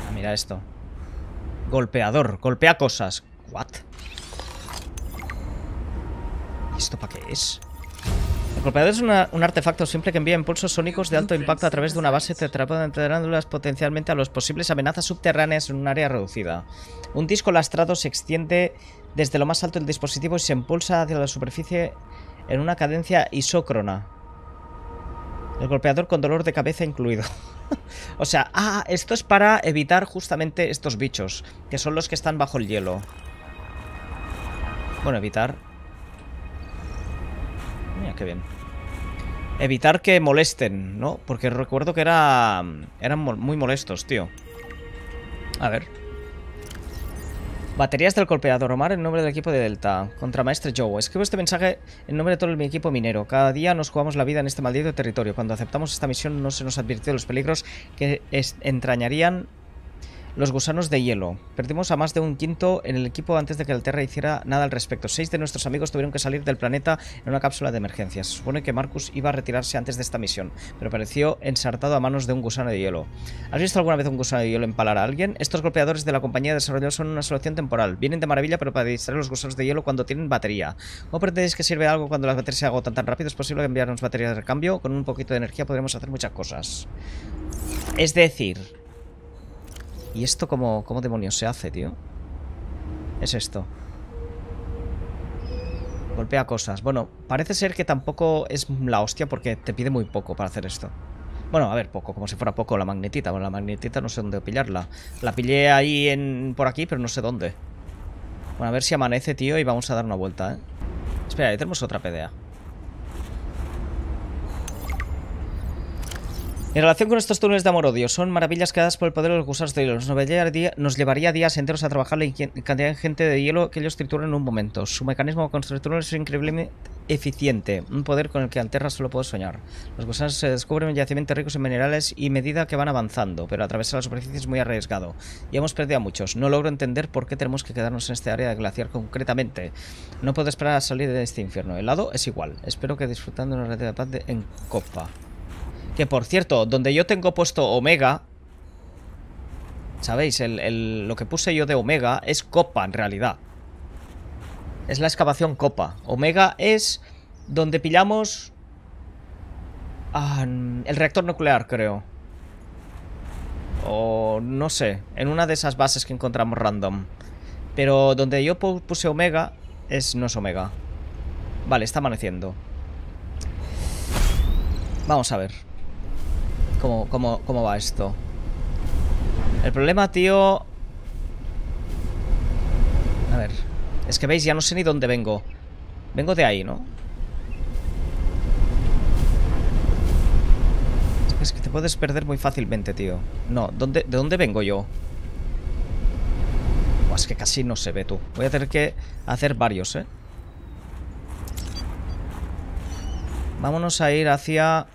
Ah, mira esto. Golpeador. Golpea cosas. What? ¿Y esto para qué es? El golpeador es una, un artefacto simple que envía impulsos sónicos de alto impacto a través de una base tetrapodándolas potencialmente a las posibles amenazas subterráneas en un área reducida. Un disco lastrado se extiende desde lo más alto del dispositivo y se impulsa hacia la superficie en una cadencia isócrona. El golpeador con dolor de cabeza incluido. O sea, ah, esto es para evitar justamente estos bichos, que son los que están bajo el hielo. Bueno, evitar... Mira, qué bien. Evitar que molesten, ¿no? Porque recuerdo que era... eran muy molestos, tío. A ver. Baterías del golpeador. Omar, en nombre del equipo de Delta. Contramaestre Joe. Escribo este mensaje en nombre de todo mi equipo minero. Cada día nos jugamos la vida en este maldito territorio. Cuando aceptamos esta misión no se nos advirtió de los peligros que entrañarían los gusanos de hielo. Perdimos a más de un quinto en el equipo antes de que la Tierra hiciera nada al respecto. Seis de nuestros amigos tuvieron que salir del planeta en una cápsula de emergencia. Se supone que Marcus iba a retirarse antes de esta misión, pero pareció ensartado a manos de un gusano de hielo. ¿Has visto alguna vez un gusano de hielo empalar a alguien? Estos golpeadores de la compañía de desarrollo son una solución temporal. Vienen de maravilla, pero para distraer los gusanos de hielo cuando tienen batería. ¿Cómo pretendéis que sirve algo cuando las baterías se agotan tan rápido? ¿Es posible enviarnos baterías de recambio? Con un poquito de energía podremos hacer muchas cosas. Es decir... ¿Y esto cómo, cómo demonios se hace, tío? Es esto. Golpea cosas. Bueno, parece ser que tampoco es la hostia porque te pide muy poco para hacer esto. Bueno, a ver, poco, como si fuera poco. La magnetita. Bueno, la magnetita no sé dónde pillarla. La pillé ahí en, por aquí, pero no sé dónde. Bueno, a ver si amanece, tío, y vamos a dar una vuelta, ¿eh? Espera, ahí tenemos otra P D A. En relación con estos túneles de amor-odio, son maravillas creadas por el poder de los gusanos de hielo. Nos llevaría días enteros a trabajar la cantidad de gente de hielo que ellos trituran en un momento. Su mecanismo de construir túneles es increíblemente eficiente, un poder con el que Alterra solo puede soñar. Los gusanos se descubren yacimientos ricos en minerales y medida que van avanzando, pero atravesar la superficie es muy arriesgado. Y hemos perdido a muchos. No logro entender por qué tenemos que quedarnos en este área de glaciar concretamente. No puedo esperar a salir de este infierno. El lado es igual. Espero que disfrutando una red de paz de en copa. Que por cierto, donde yo tengo puesto Omega, ¿sabéis? El, el, lo que puse yo de Omega es Copa, en realidad. Es la excavación Copa. Omega es donde pillamos ah, el reactor nuclear, creo. O no sé, en una de esas bases que encontramos random. Pero donde yo puse Omega es, no es Omega. Vale, está amaneciendo. Vamos a ver. ¿Cómo, cómo, ¿Cómo va esto? El problema, tío... A ver... Es que veis, ya no sé ni dónde vengo. Vengo de ahí, ¿no? Es que te puedes perder muy fácilmente, tío. No, ¿dónde, ¿de dónde vengo yo? Buah, es que casi no se ve, tú. Voy a tener que hacer varios, ¿eh? Vámonos a ir hacia...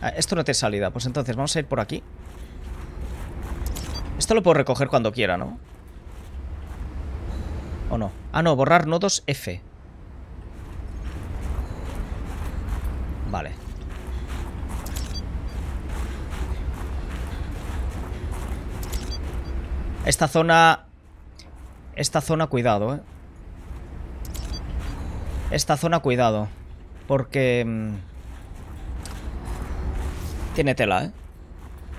Ah, esto no tiene salida. Pues entonces vamos a ir por aquí. Esto lo puedo recoger cuando quiera, ¿no? ¿O no? Ah, no. Borrar nodos F. Vale. Esta zona... Esta zona, cuidado, ¿eh? Esta zona, cuidado. Porque... Mmm, tiene tela, ¿eh?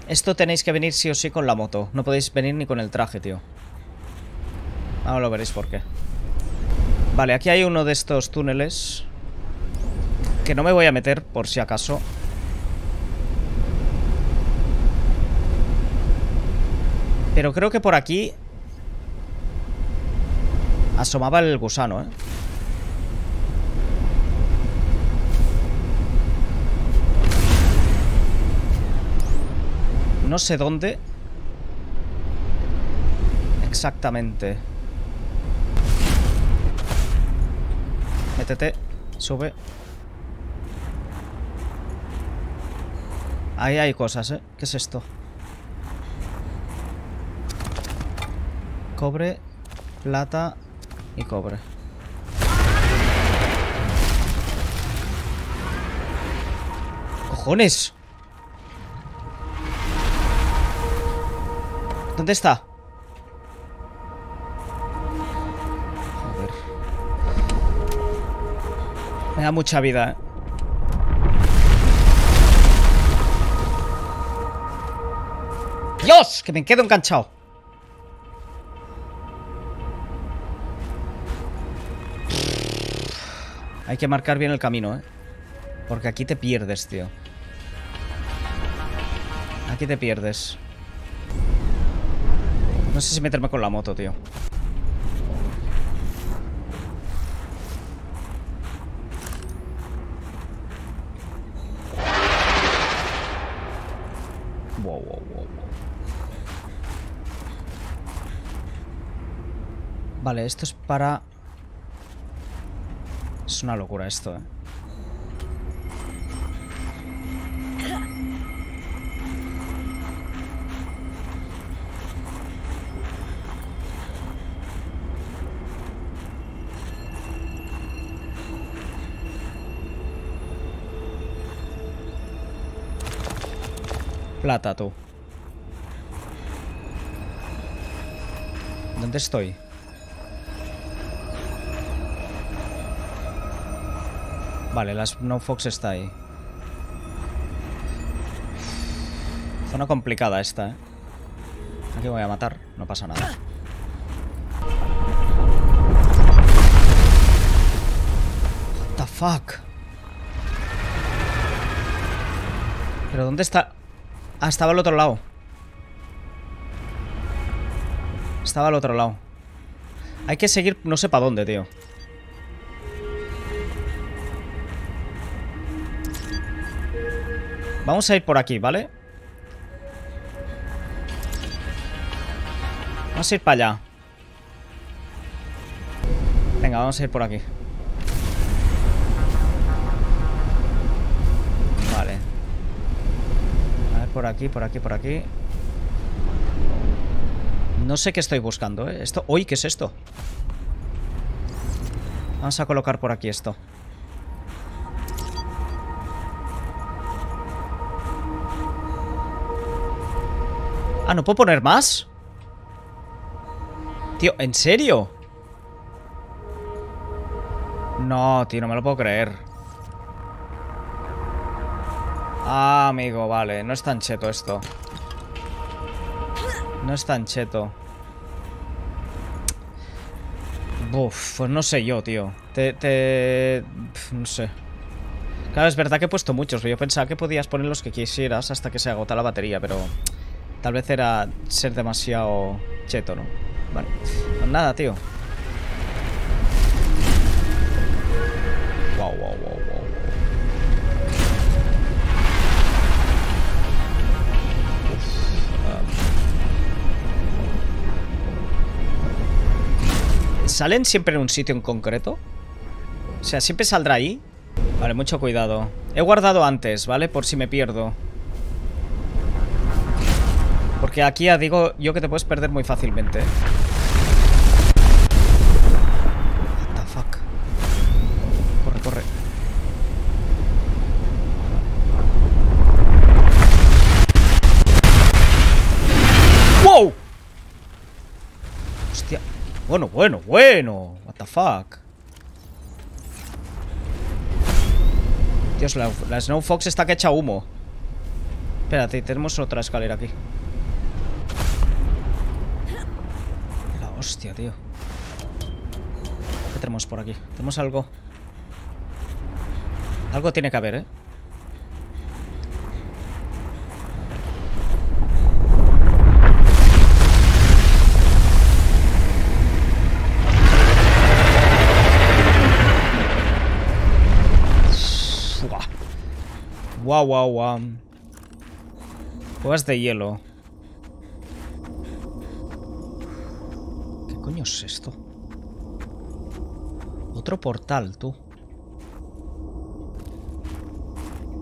Esto tenéis que venir sí o sí con la moto. No podéis venir ni con el traje, tío. Ahora lo veréis por qué. Vale, aquí hay uno de estos túneles que no me voy a meter por si acaso. Pero creo que por aquí asomaba el gusano, ¿eh? No sé dónde exactamente. Métete, sube. Ahí hay cosas, ¿eh? ¿Qué es esto? Cobre, plata y cobre. ¡Cojones! ¿Dónde está? Joder. Me da mucha vida, ¿eh? ¡Dios! Que me quedo enganchado. Hay que marcar bien el camino, ¿eh? Porque aquí te pierdes, tío. Aquí te pierdes. No sé si meterme con la moto, tío. Wow, wow, wow, wow. Vale, esto es para... Es una locura esto, eh. Plata, tú. ¿Dónde estoy? Vale, la Snowfox está ahí. Zona complicada esta, ¿eh? Aquí voy a matar, no pasa nada. What the fuck? ¿Pero dónde está...? Ah, estaba al otro lado. Estaba al otro lado. Hay que seguir, no sé para dónde, tío. Vamos a ir por aquí, ¿vale? Vamos a ir para allá. Venga, vamos a ir por aquí. Por aquí, por aquí, por aquí. No sé qué estoy buscando, ¿eh? Esto... ¡Uy! ¿Qué es esto? Vamos a colocar por aquí esto. Ah, ¿no puedo poner más? Tío, ¿en serio? No, tío, no me lo puedo creer. Ah, amigo, vale. No es tan cheto esto. No es tan cheto. Buf, pues no sé yo, tío. Te... te... Pf, no sé. Claro, es verdad que he puesto muchos. Yo pensaba que podías poner los que quisieras hasta que se agota la batería, pero... Tal vez era ser demasiado cheto, ¿no? Vale. Pues nada, tío. Wow, wow, wow. ¿Salen siempre en un sitio en concreto? O sea, ¿siempre saldrá ahí? Vale, mucho cuidado. He guardado antes, ¿vale? Por si me pierdo. Porque aquí ya digo yo que te puedes perder muy fácilmente. What the fuck. Corre, corre. ¡Wow! Hostia. Bueno, bueno, bueno. What the fuck. Dios, la, la Snowfox está que echa humo. Espérate, tenemos otra escalera aquí. La hostia, tío. ¿Qué tenemos por aquí? Tenemos algo. Algo tiene que haber, ¿eh? Guau, guau, guau. Cuevas de hielo. ¿Qué coño es esto? Otro portal, tú.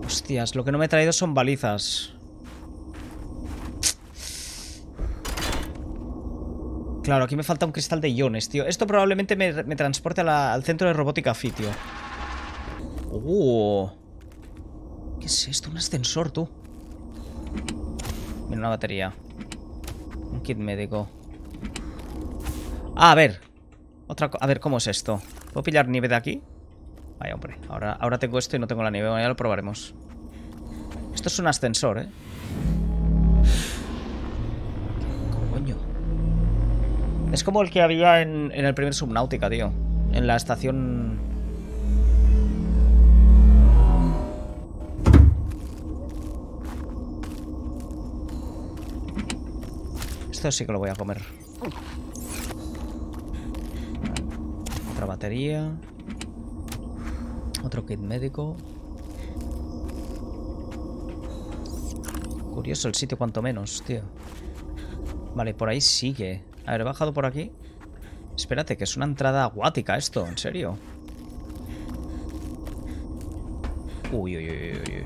Hostias, lo que no me he traído son balizas. Claro, aquí me falta un cristal de iones, tío. Esto probablemente me, me transporte a la, al centro de robótica F I, tío. Uh... ¿Qué es esto? Un ascensor, tú. Mira, una batería. Un kit médico. Ah, a ver. Otra co- a ver, ¿cómo es esto? ¿Puedo pillar nieve de aquí? Vaya, hombre. Ahora, ahora tengo esto y no tengo la nieve. Bueno, ya lo probaremos. Esto es un ascensor, ¿eh? ¿Qué coño? Es como el que había en, en el primer Subnautica, tío. En la estación... Esto sí que lo voy a comer. Otra batería. Otro kit médico. Curioso el sitio, cuanto menos, tío. Vale, por ahí sigue. A ver, he bajado por aquí. Espérate, que es una entrada acuática esto, en serio. Uy, uy, uy, uy.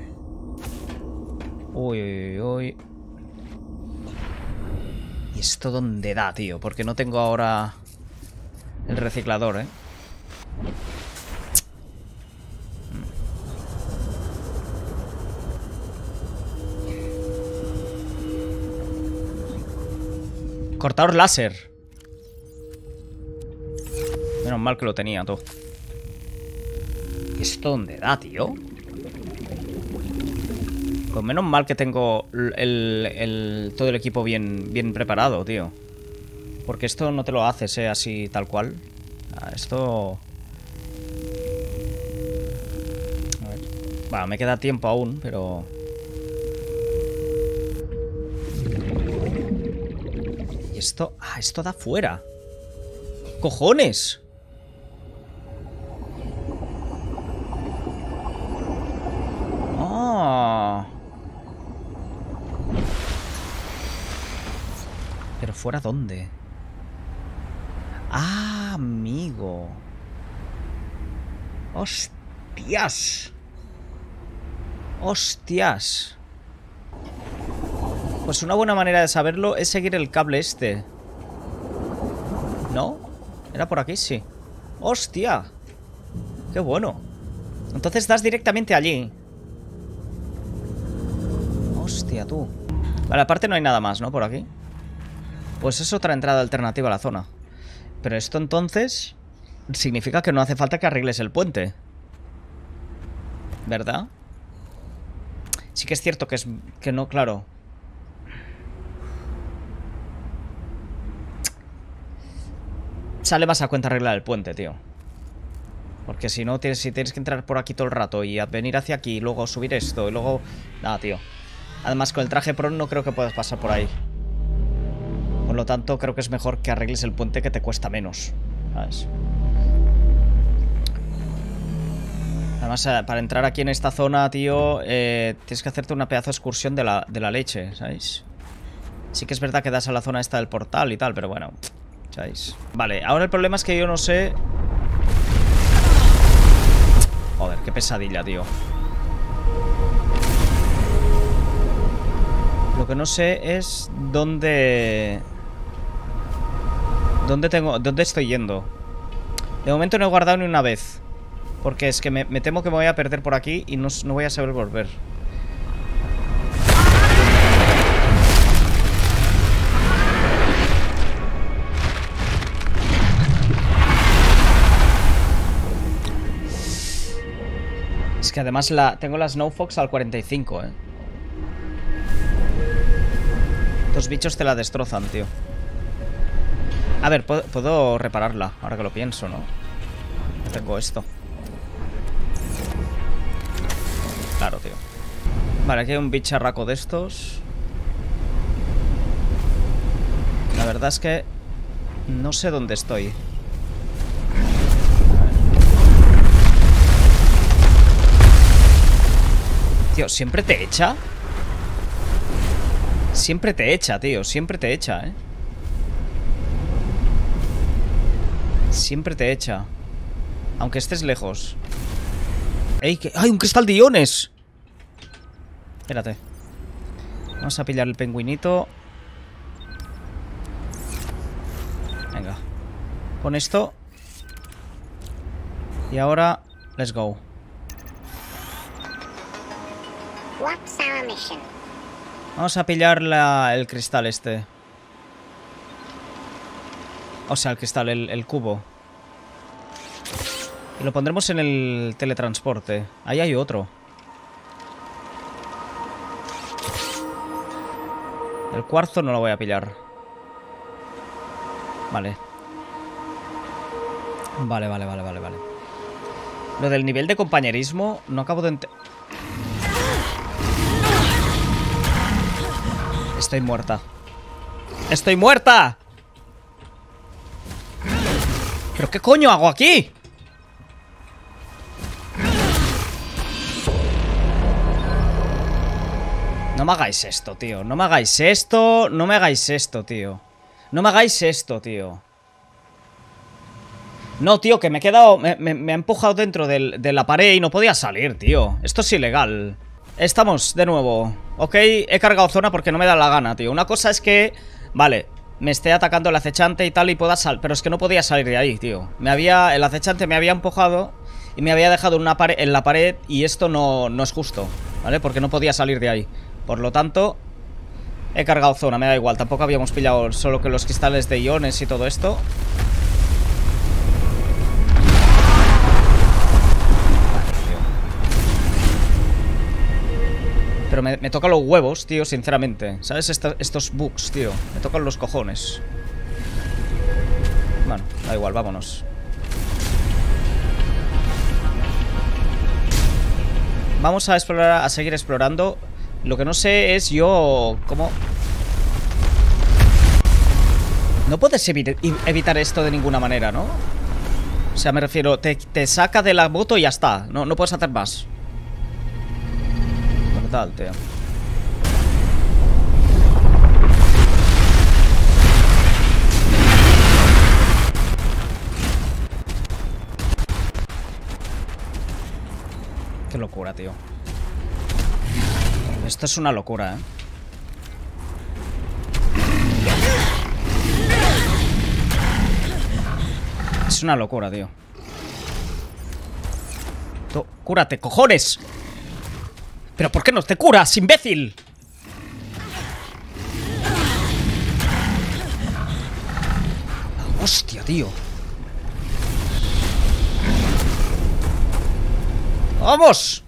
Uy, uy, uy, uy. ¿Y esto dónde da, tío? Porque no tengo ahora el reciclador, ¿eh? Cortador láser. Menos mal que lo tenía, tú. ¿Y esto dónde da, tío? Pues menos mal que tengo el, el, todo el equipo bien, bien preparado, tío. Porque esto no te lo haces, ¿eh? Así, tal cual. Ah, esto... A ver. Bueno, me queda tiempo aún, pero... Y esto... Ah, esto da fuera. ¡Cojones! ¿Fuera dónde? ¡Ah, amigo! ¡Hostias! ¡Hostias! Pues una buena manera de saberlo es seguir el cable este. ¿No? ¿Era por aquí? Sí. ¡Hostia! ¡Qué bueno! Entonces das directamente allí. ¡Hostia, tú! Vale, aparte no hay nada más, ¿no? Por aquí. Pues es otra entrada alternativa a la zona. Pero esto entonces significa que no hace falta que arregles el puente, ¿verdad? Sí que es cierto que es que no, claro. Sale más a cuenta arreglar el puente, tío. Porque si no, tienes, si tienes que entrar por aquí todo el rato y venir hacia aquí, y luego subir esto y luego... Nada, tío. Además, con el traje pro no creo que puedas pasar por ahí. Por lo tanto, creo que es mejor que arregles el puente, que te cuesta menos, ¿sabes? Además, para entrar aquí en esta zona, tío, eh, tienes que hacerte una pedazo de excursión de la, de la leche, ¿sabéis? Sí que es verdad que das a la zona esta del portal y tal, pero bueno, ¿sabéis? Vale, ahora el problema es que yo no sé... Joder, qué pesadilla, tío. Lo que no sé es dónde... ¿Dónde tengo... dónde estoy yendo? De momento no he guardado ni una vez. Porque es que me, me temo que me voy a perder por aquí y no, no voy a saber volver. Es que además la, tengo la Snowfox al cuarenta y cinco, eh. Los bichos te la destrozan, tío. A ver, ¿puedo, puedo repararla? Ahora que lo pienso, ¿no? Tengo esto. Claro, tío. Vale, aquí hay un bicharraco de estos. La verdad es que no sé dónde estoy. Tío, ¿siempre te echa? Siempre te echa, tío. Siempre te echa, eh. Siempre te echa. Aunque estés lejos. ¡Ey! Que... ¡Ay, un cristal de iones! Espérate. Vamos a pillar el pingüinito. Venga. Con esto. Y ahora, let's go. What's our mission? Vamos a pillar la, el cristal este. O sea, el cristal, el, el cubo. Y lo pondremos en el teletransporte. Ahí hay otro. El cuarzo no lo voy a pillar. Vale. Vale, vale, vale, vale, vale. Lo del nivel de compañerismo no acabo de entender. Estoy muerta. ¡Estoy muerta! ¿Pero qué coño hago aquí? No me hagáis esto, tío. No me hagáis esto. No me hagáis esto, tío. No me hagáis esto, tío. No, tío, que me he quedado... Me, me, me ha empujado dentro del, de la pared y no podía salir, tío. Esto es ilegal. Estamos de nuevo. Ok, he cargado zona porque no me da la gana, tío. Una cosa es que... Vale... Me esté atacando el acechante y tal y pueda salir. Pero es que no podía salir de ahí, tío. Me había... El acechante me había empujado y me había dejado una pared, en la pared. Y esto no, no es justo, ¿vale? Porque no podía salir de ahí. Por lo tanto, he cargado zona. Me da igual. Tampoco habíamos pillado solo que los cristales de iones y todo esto. Pero me, me tocan los huevos, tío, sinceramente. ¿Sabes? Esta, estos bugs, tío. Me tocan los cojones. Bueno, da igual, vámonos. Vamos a explorar, a seguir explorando. Lo que no sé es yo... ¿Cómo? No puedes evi- evitar esto de ninguna manera, ¿no? O sea, me refiero... Te, te saca de la moto y ya está. No, no puedes hacer más. Tal, tío. Qué locura, tío. Esto es una locura, ¿eh? Es una locura, tío. Tú, cúrate, cojones. ¿Pero por qué no te curas, imbécil? ¡Hostia, tío! ¡Vamos!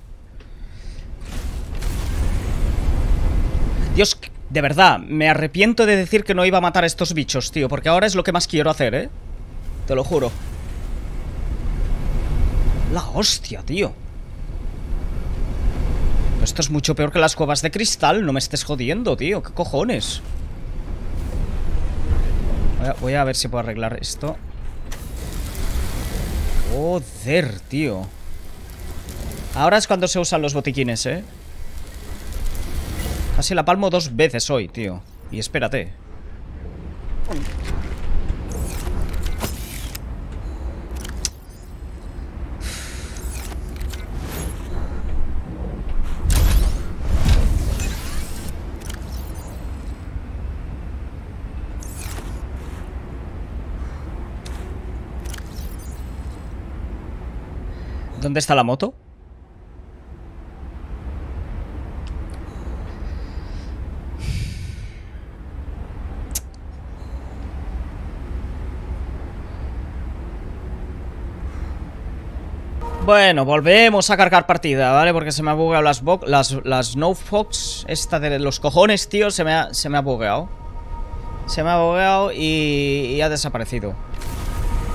Dios, de verdad, me arrepiento de decir que no iba a matar a estos bichos, tío. Porque ahora es lo que más quiero hacer, ¿eh? Te lo juro. La hostia, tío. Esto es mucho peor que las cuevas de cristal. No me estés jodiendo, tío. ¿Qué cojones? Voy a, voy a ver si puedo arreglar esto. Joder, tío. Ahora es cuando se usan los botiquines, ¿eh? Casi la palmo dos veces hoy, tío. Y espérate. ¿Dónde está la moto? Bueno, volvemos a cargar partida, ¿vale? Porque se me ha bugueado las, las, las Snowfox. Esta de los cojones, tío, se me ha, se me ha bugueado. Se me ha bugueado y, y ha desaparecido.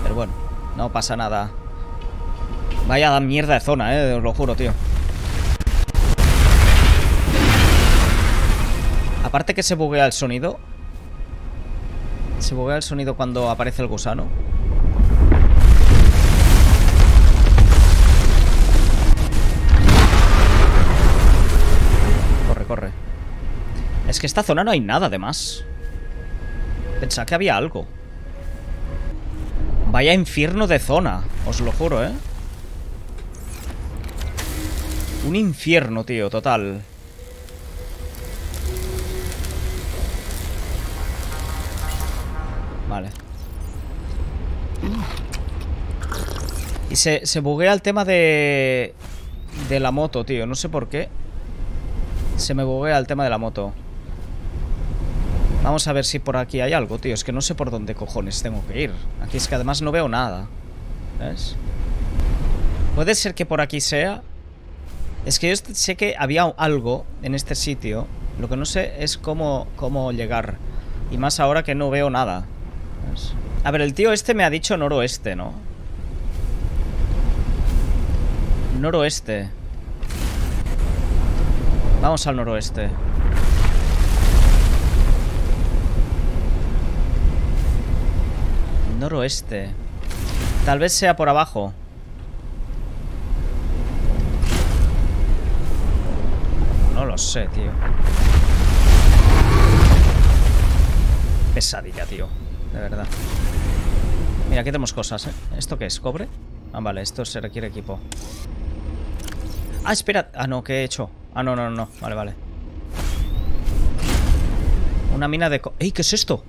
Pero bueno, no pasa nada. Vaya mierda de zona, eh, os lo juro, tío. Aparte que se buguea el sonido. Se buguea el sonido cuando aparece el gusano. Corre. Es que esta zona no hay nada de más. Pensaba que había algo. Vaya infierno de zona, os lo juro, ¿eh? Un infierno, tío, total. Vale. Y se, se buguea el tema de... de la moto, tío, no sé por qué. Se me buguea el tema de la moto. Vamos a ver si por aquí hay algo, tío. Es que no sé por dónde cojones tengo que ir. Aquí es que además no veo nada. ¿Ves? Puede ser que por aquí sea. Es que yo sé que había algo en este sitio. Lo que no sé es cómo, cómo llegar. Y más ahora que no veo nada. ¿Ves? A ver, el tío este me ha dicho noroeste, ¿no? Noroeste. Vamos al noroeste. Noroeste. Tal vez sea por abajo. No lo sé, tío. Pesadilla, tío. De verdad. Mira, aquí tenemos cosas, ¿eh? ¿Esto qué es? ¿Cobre? Ah, vale, esto se requiere equipo. Ah, espera. Ah, no, ¿qué he hecho? Ah, no, no, no, vale, vale. Una mina de... Co ¡Ey! ¿Qué es esto?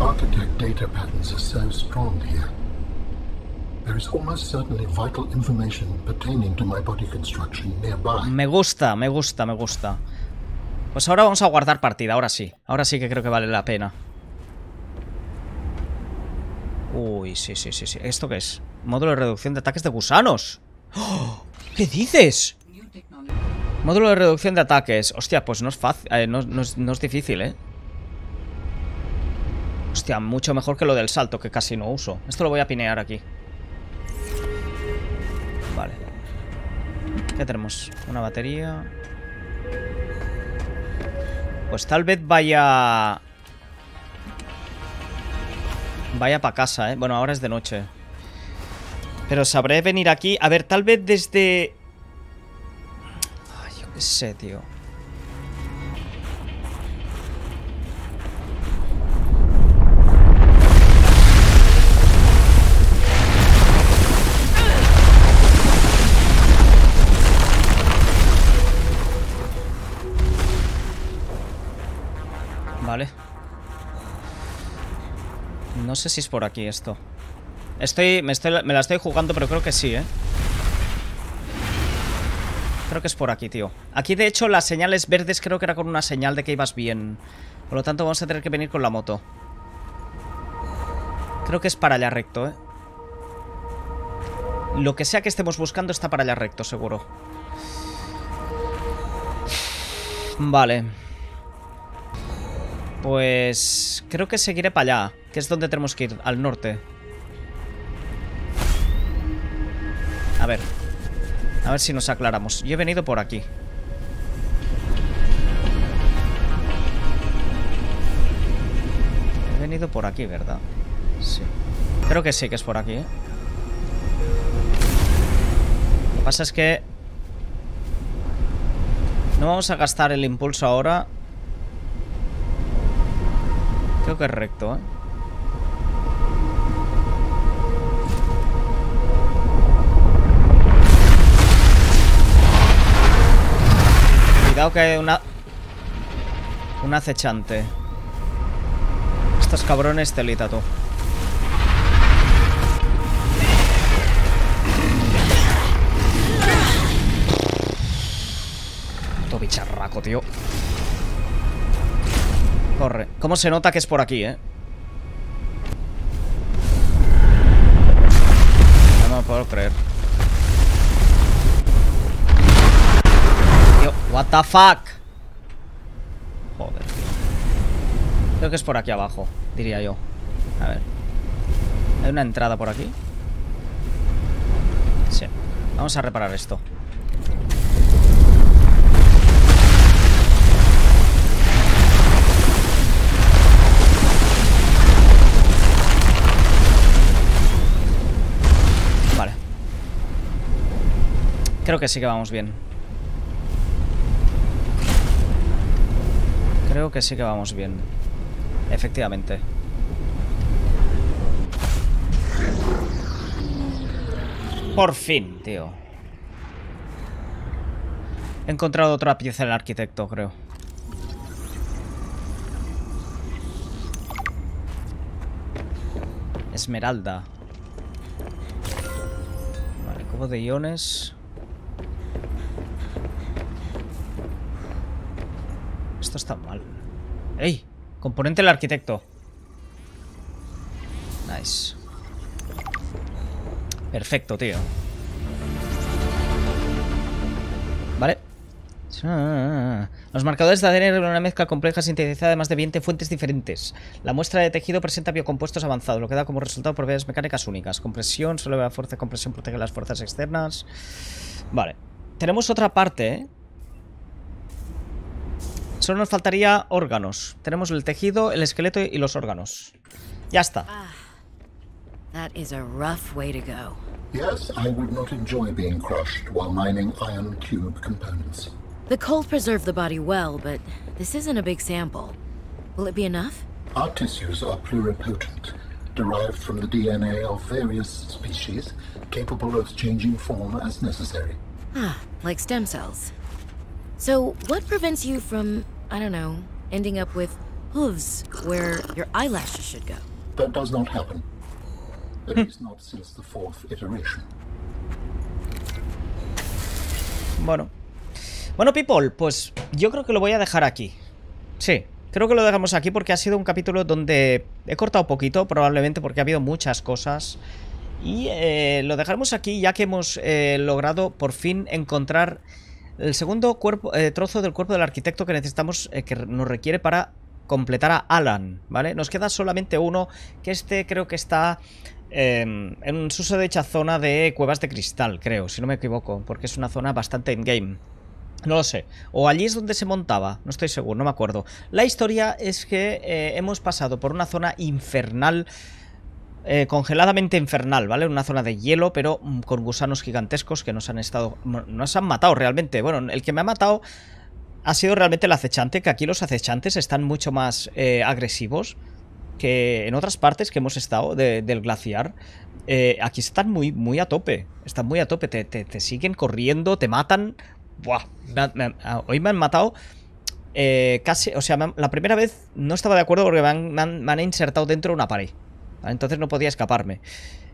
Architect data patterns are so strong here. There is almost certainly vital information pertaining to my body construction nearby. Me gusta, me gusta, me gusta. Pues ahora vamos a guardar partida, ahora sí. Ahora sí que creo que vale la pena. Uy, sí, sí, sí, sí. ¿Esto qué es? Módulo de reducción de ataques de gusanos. ¡Oh! ¿Qué dices? Módulo de reducción de ataques. Hostia, pues no es fácil, eh, no, no, es, no es difícil, eh. Hostia, mucho mejor que lo del salto, que casi no uso. Esto lo voy a pinear aquí. Vale. ¿Qué tenemos? Una batería. Pues tal vez vaya... Vaya para casa, eh. Bueno, ahora es de noche. Pero sabré venir aquí... A ver, tal vez desde... Ay, yo qué sé, tío. Vale. No sé si es por aquí esto. Estoy me, estoy... me la estoy jugando, pero creo que sí, ¿eh? Creo que es por aquí, tío. Aquí, de hecho, las señales verdes creo que era con una señal de que ibas bien. Por lo tanto, vamos a tener que venir con la moto. Creo que es para allá recto, ¿eh? Lo que sea que estemos buscando está para allá recto, seguro. Vale. Pues... creo que seguiré para allá, que es donde tenemos que ir, al norte. A ver, a ver si nos aclaramos. Yo he venido por aquí. He venido por aquí, ¿verdad? Sí. Creo que sí que es por aquí, ¿eh? Lo que pasa es que... no vamos a gastar el impulso ahora. Creo que es recto, ¿eh? Cuidado que hay una... un acechante. Estos cabrones, telita, tú. bicharraco, tío. Corre. ¿Cómo se nota que es por aquí, eh? No me puedo creer. Tío, what the fuck. Joder, tío. Creo que es por aquí abajo, diría yo. A ver. ¿Hay una entrada por aquí? Sí. Vamos a reparar esto. Vale. Creo que sí que vamos bien. Creo que sí que vamos bien. Efectivamente. Por fin, tío. He encontrado otra pieza del arquitecto, creo. Esmeralda. Vale, cubo de iones. Esto está mal. ¡Ey! Componente del arquitecto. Nice. Perfecto, tío. Vale. Los marcadores de A D N eran una mezcla compleja sintetizada de más de veinte fuentes diferentes. La muestra de tejido presenta biocompuestos avanzados, lo que da como resultado propiedades mecánicas únicas. Compresión, solo la fuerza de compresión protege las fuerzas externas. Vale. Tenemos otra parte, ¿eh? Solo nos faltaría órganos. Tenemos el tejido, el esqueleto y los órganos. Ya está. That is a rough way to go. Yes, I would not enjoy being crushed while mining iron cube components. The cold preserved the body well, but this isn't a big sample. Will it be enough? Our tissues are pluripotent, derived from the D N A of various species, capable of changing form as necessary. Ah, like stem cells. So, what prevents you from, I don't know, ending up with hooves where your eyelashes should go? That does not happen. Bueno. Bueno, people, pues yo creo que lo voy a dejar aquí. Sí, creo que lo dejamos aquí porque ha sido un capítulo donde he cortado poquito, probablemente porque ha habido muchas cosas. Y eh, lo dejaremos aquí ya que hemos eh, logrado por fin encontrar el segundo cuerpo, eh, trozo del cuerpo del arquitecto que necesitamos, eh, que nos requiere para completar a Alan, ¿vale? Nos queda solamente uno, que este creo que está... Eh, en su dicha zona de cuevas de cristal, creo, si no me equivoco, porque es una zona bastante in-game. No lo sé, o allí es donde se montaba, no estoy seguro, no me acuerdo. La historia es que eh, hemos pasado por una zona infernal, eh, congeladamente infernal, ¿vale? Una zona de hielo, pero con gusanos gigantescos que nos han estado... Nos han matado realmente, bueno, el que me ha matado ha sido realmente el acechante, que aquí los acechantes están mucho más eh, agresivos que en otras partes que hemos estado de, del glaciar. Eh, aquí están muy, muy a tope. Están muy a tope. Te, te, te siguen corriendo, te matan. Buah. Me, me, hoy me han matado eh, casi... O sea, me, la primera vez no estaba de acuerdo porque me han, me han, me han insertado dentro de una pared. ¿Vale? Entonces no podía escaparme.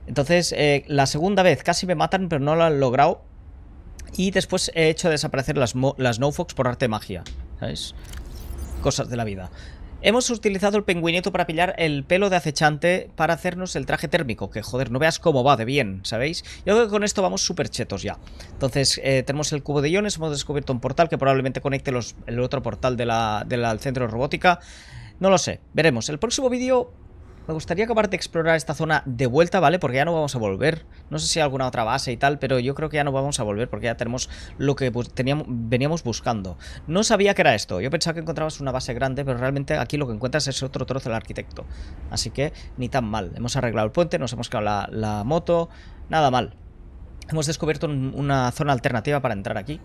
Entonces, eh, la segunda vez casi me matan, pero no lo han logrado. Y después he hecho desaparecer las, las Snowfox por arte de magia. ¿Sabes? Cosas de la vida. Hemos utilizado el pingüineto para pillar el pelo de acechante para hacernos el traje térmico. Que, joder, no veas cómo va de bien, ¿sabéis? Yo creo que con esto vamos súper chetos ya. Entonces, eh, tenemos el cubo de iones. Hemos descubierto un portal que probablemente conecte los, el otro portal de la, de la, del centro de robótica. No lo sé. Veremos. El próximo vídeo me gustaría acabar de explorar esta zona de vuelta, ¿vale? Porque ya no vamos a volver. No sé si hay alguna otra base y tal, pero yo creo que ya no vamos a volver porque ya tenemos lo que teníamos, veníamos buscando. No sabía que era esto. Yo pensaba que encontrabas una base grande, pero realmente aquí lo que encuentras es otro trozo del arquitecto. Así que ni tan mal. Hemos arreglado el puente, nos hemos quedado la, la moto. Nada mal. Hemos descubierto un, una zona alternativa para entrar aquí.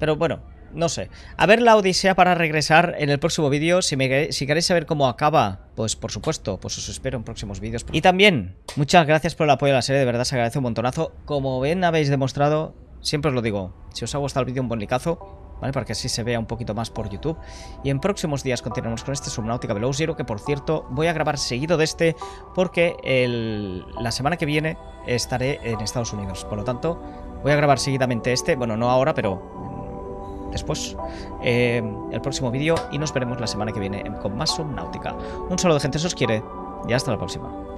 Pero bueno, no sé. A ver la odisea para regresar en el próximo vídeo. Si, me, si queréis saber cómo acaba, pues por supuesto, pues os espero en próximos vídeos. Y también, muchas gracias por el apoyo a la serie. De verdad, se agradece un montonazo. Como ven, habéis demostrado, siempre os lo digo, si os ha gustado el vídeo, un buen likeazo, ¿vale? Para que así se vea un poquito más por YouTube. Y en próximos días continuaremos con este Subnautica Below Zero, que por cierto voy a grabar seguido de este porque el, la semana que viene estaré en Estados Unidos. Por lo tanto, voy a grabar seguidamente este. Bueno, no ahora, pero después, eh, el próximo vídeo, y nos veremos la semana que viene con más Subnautica. Un saludo, gente, eso os quiere, y hasta la próxima.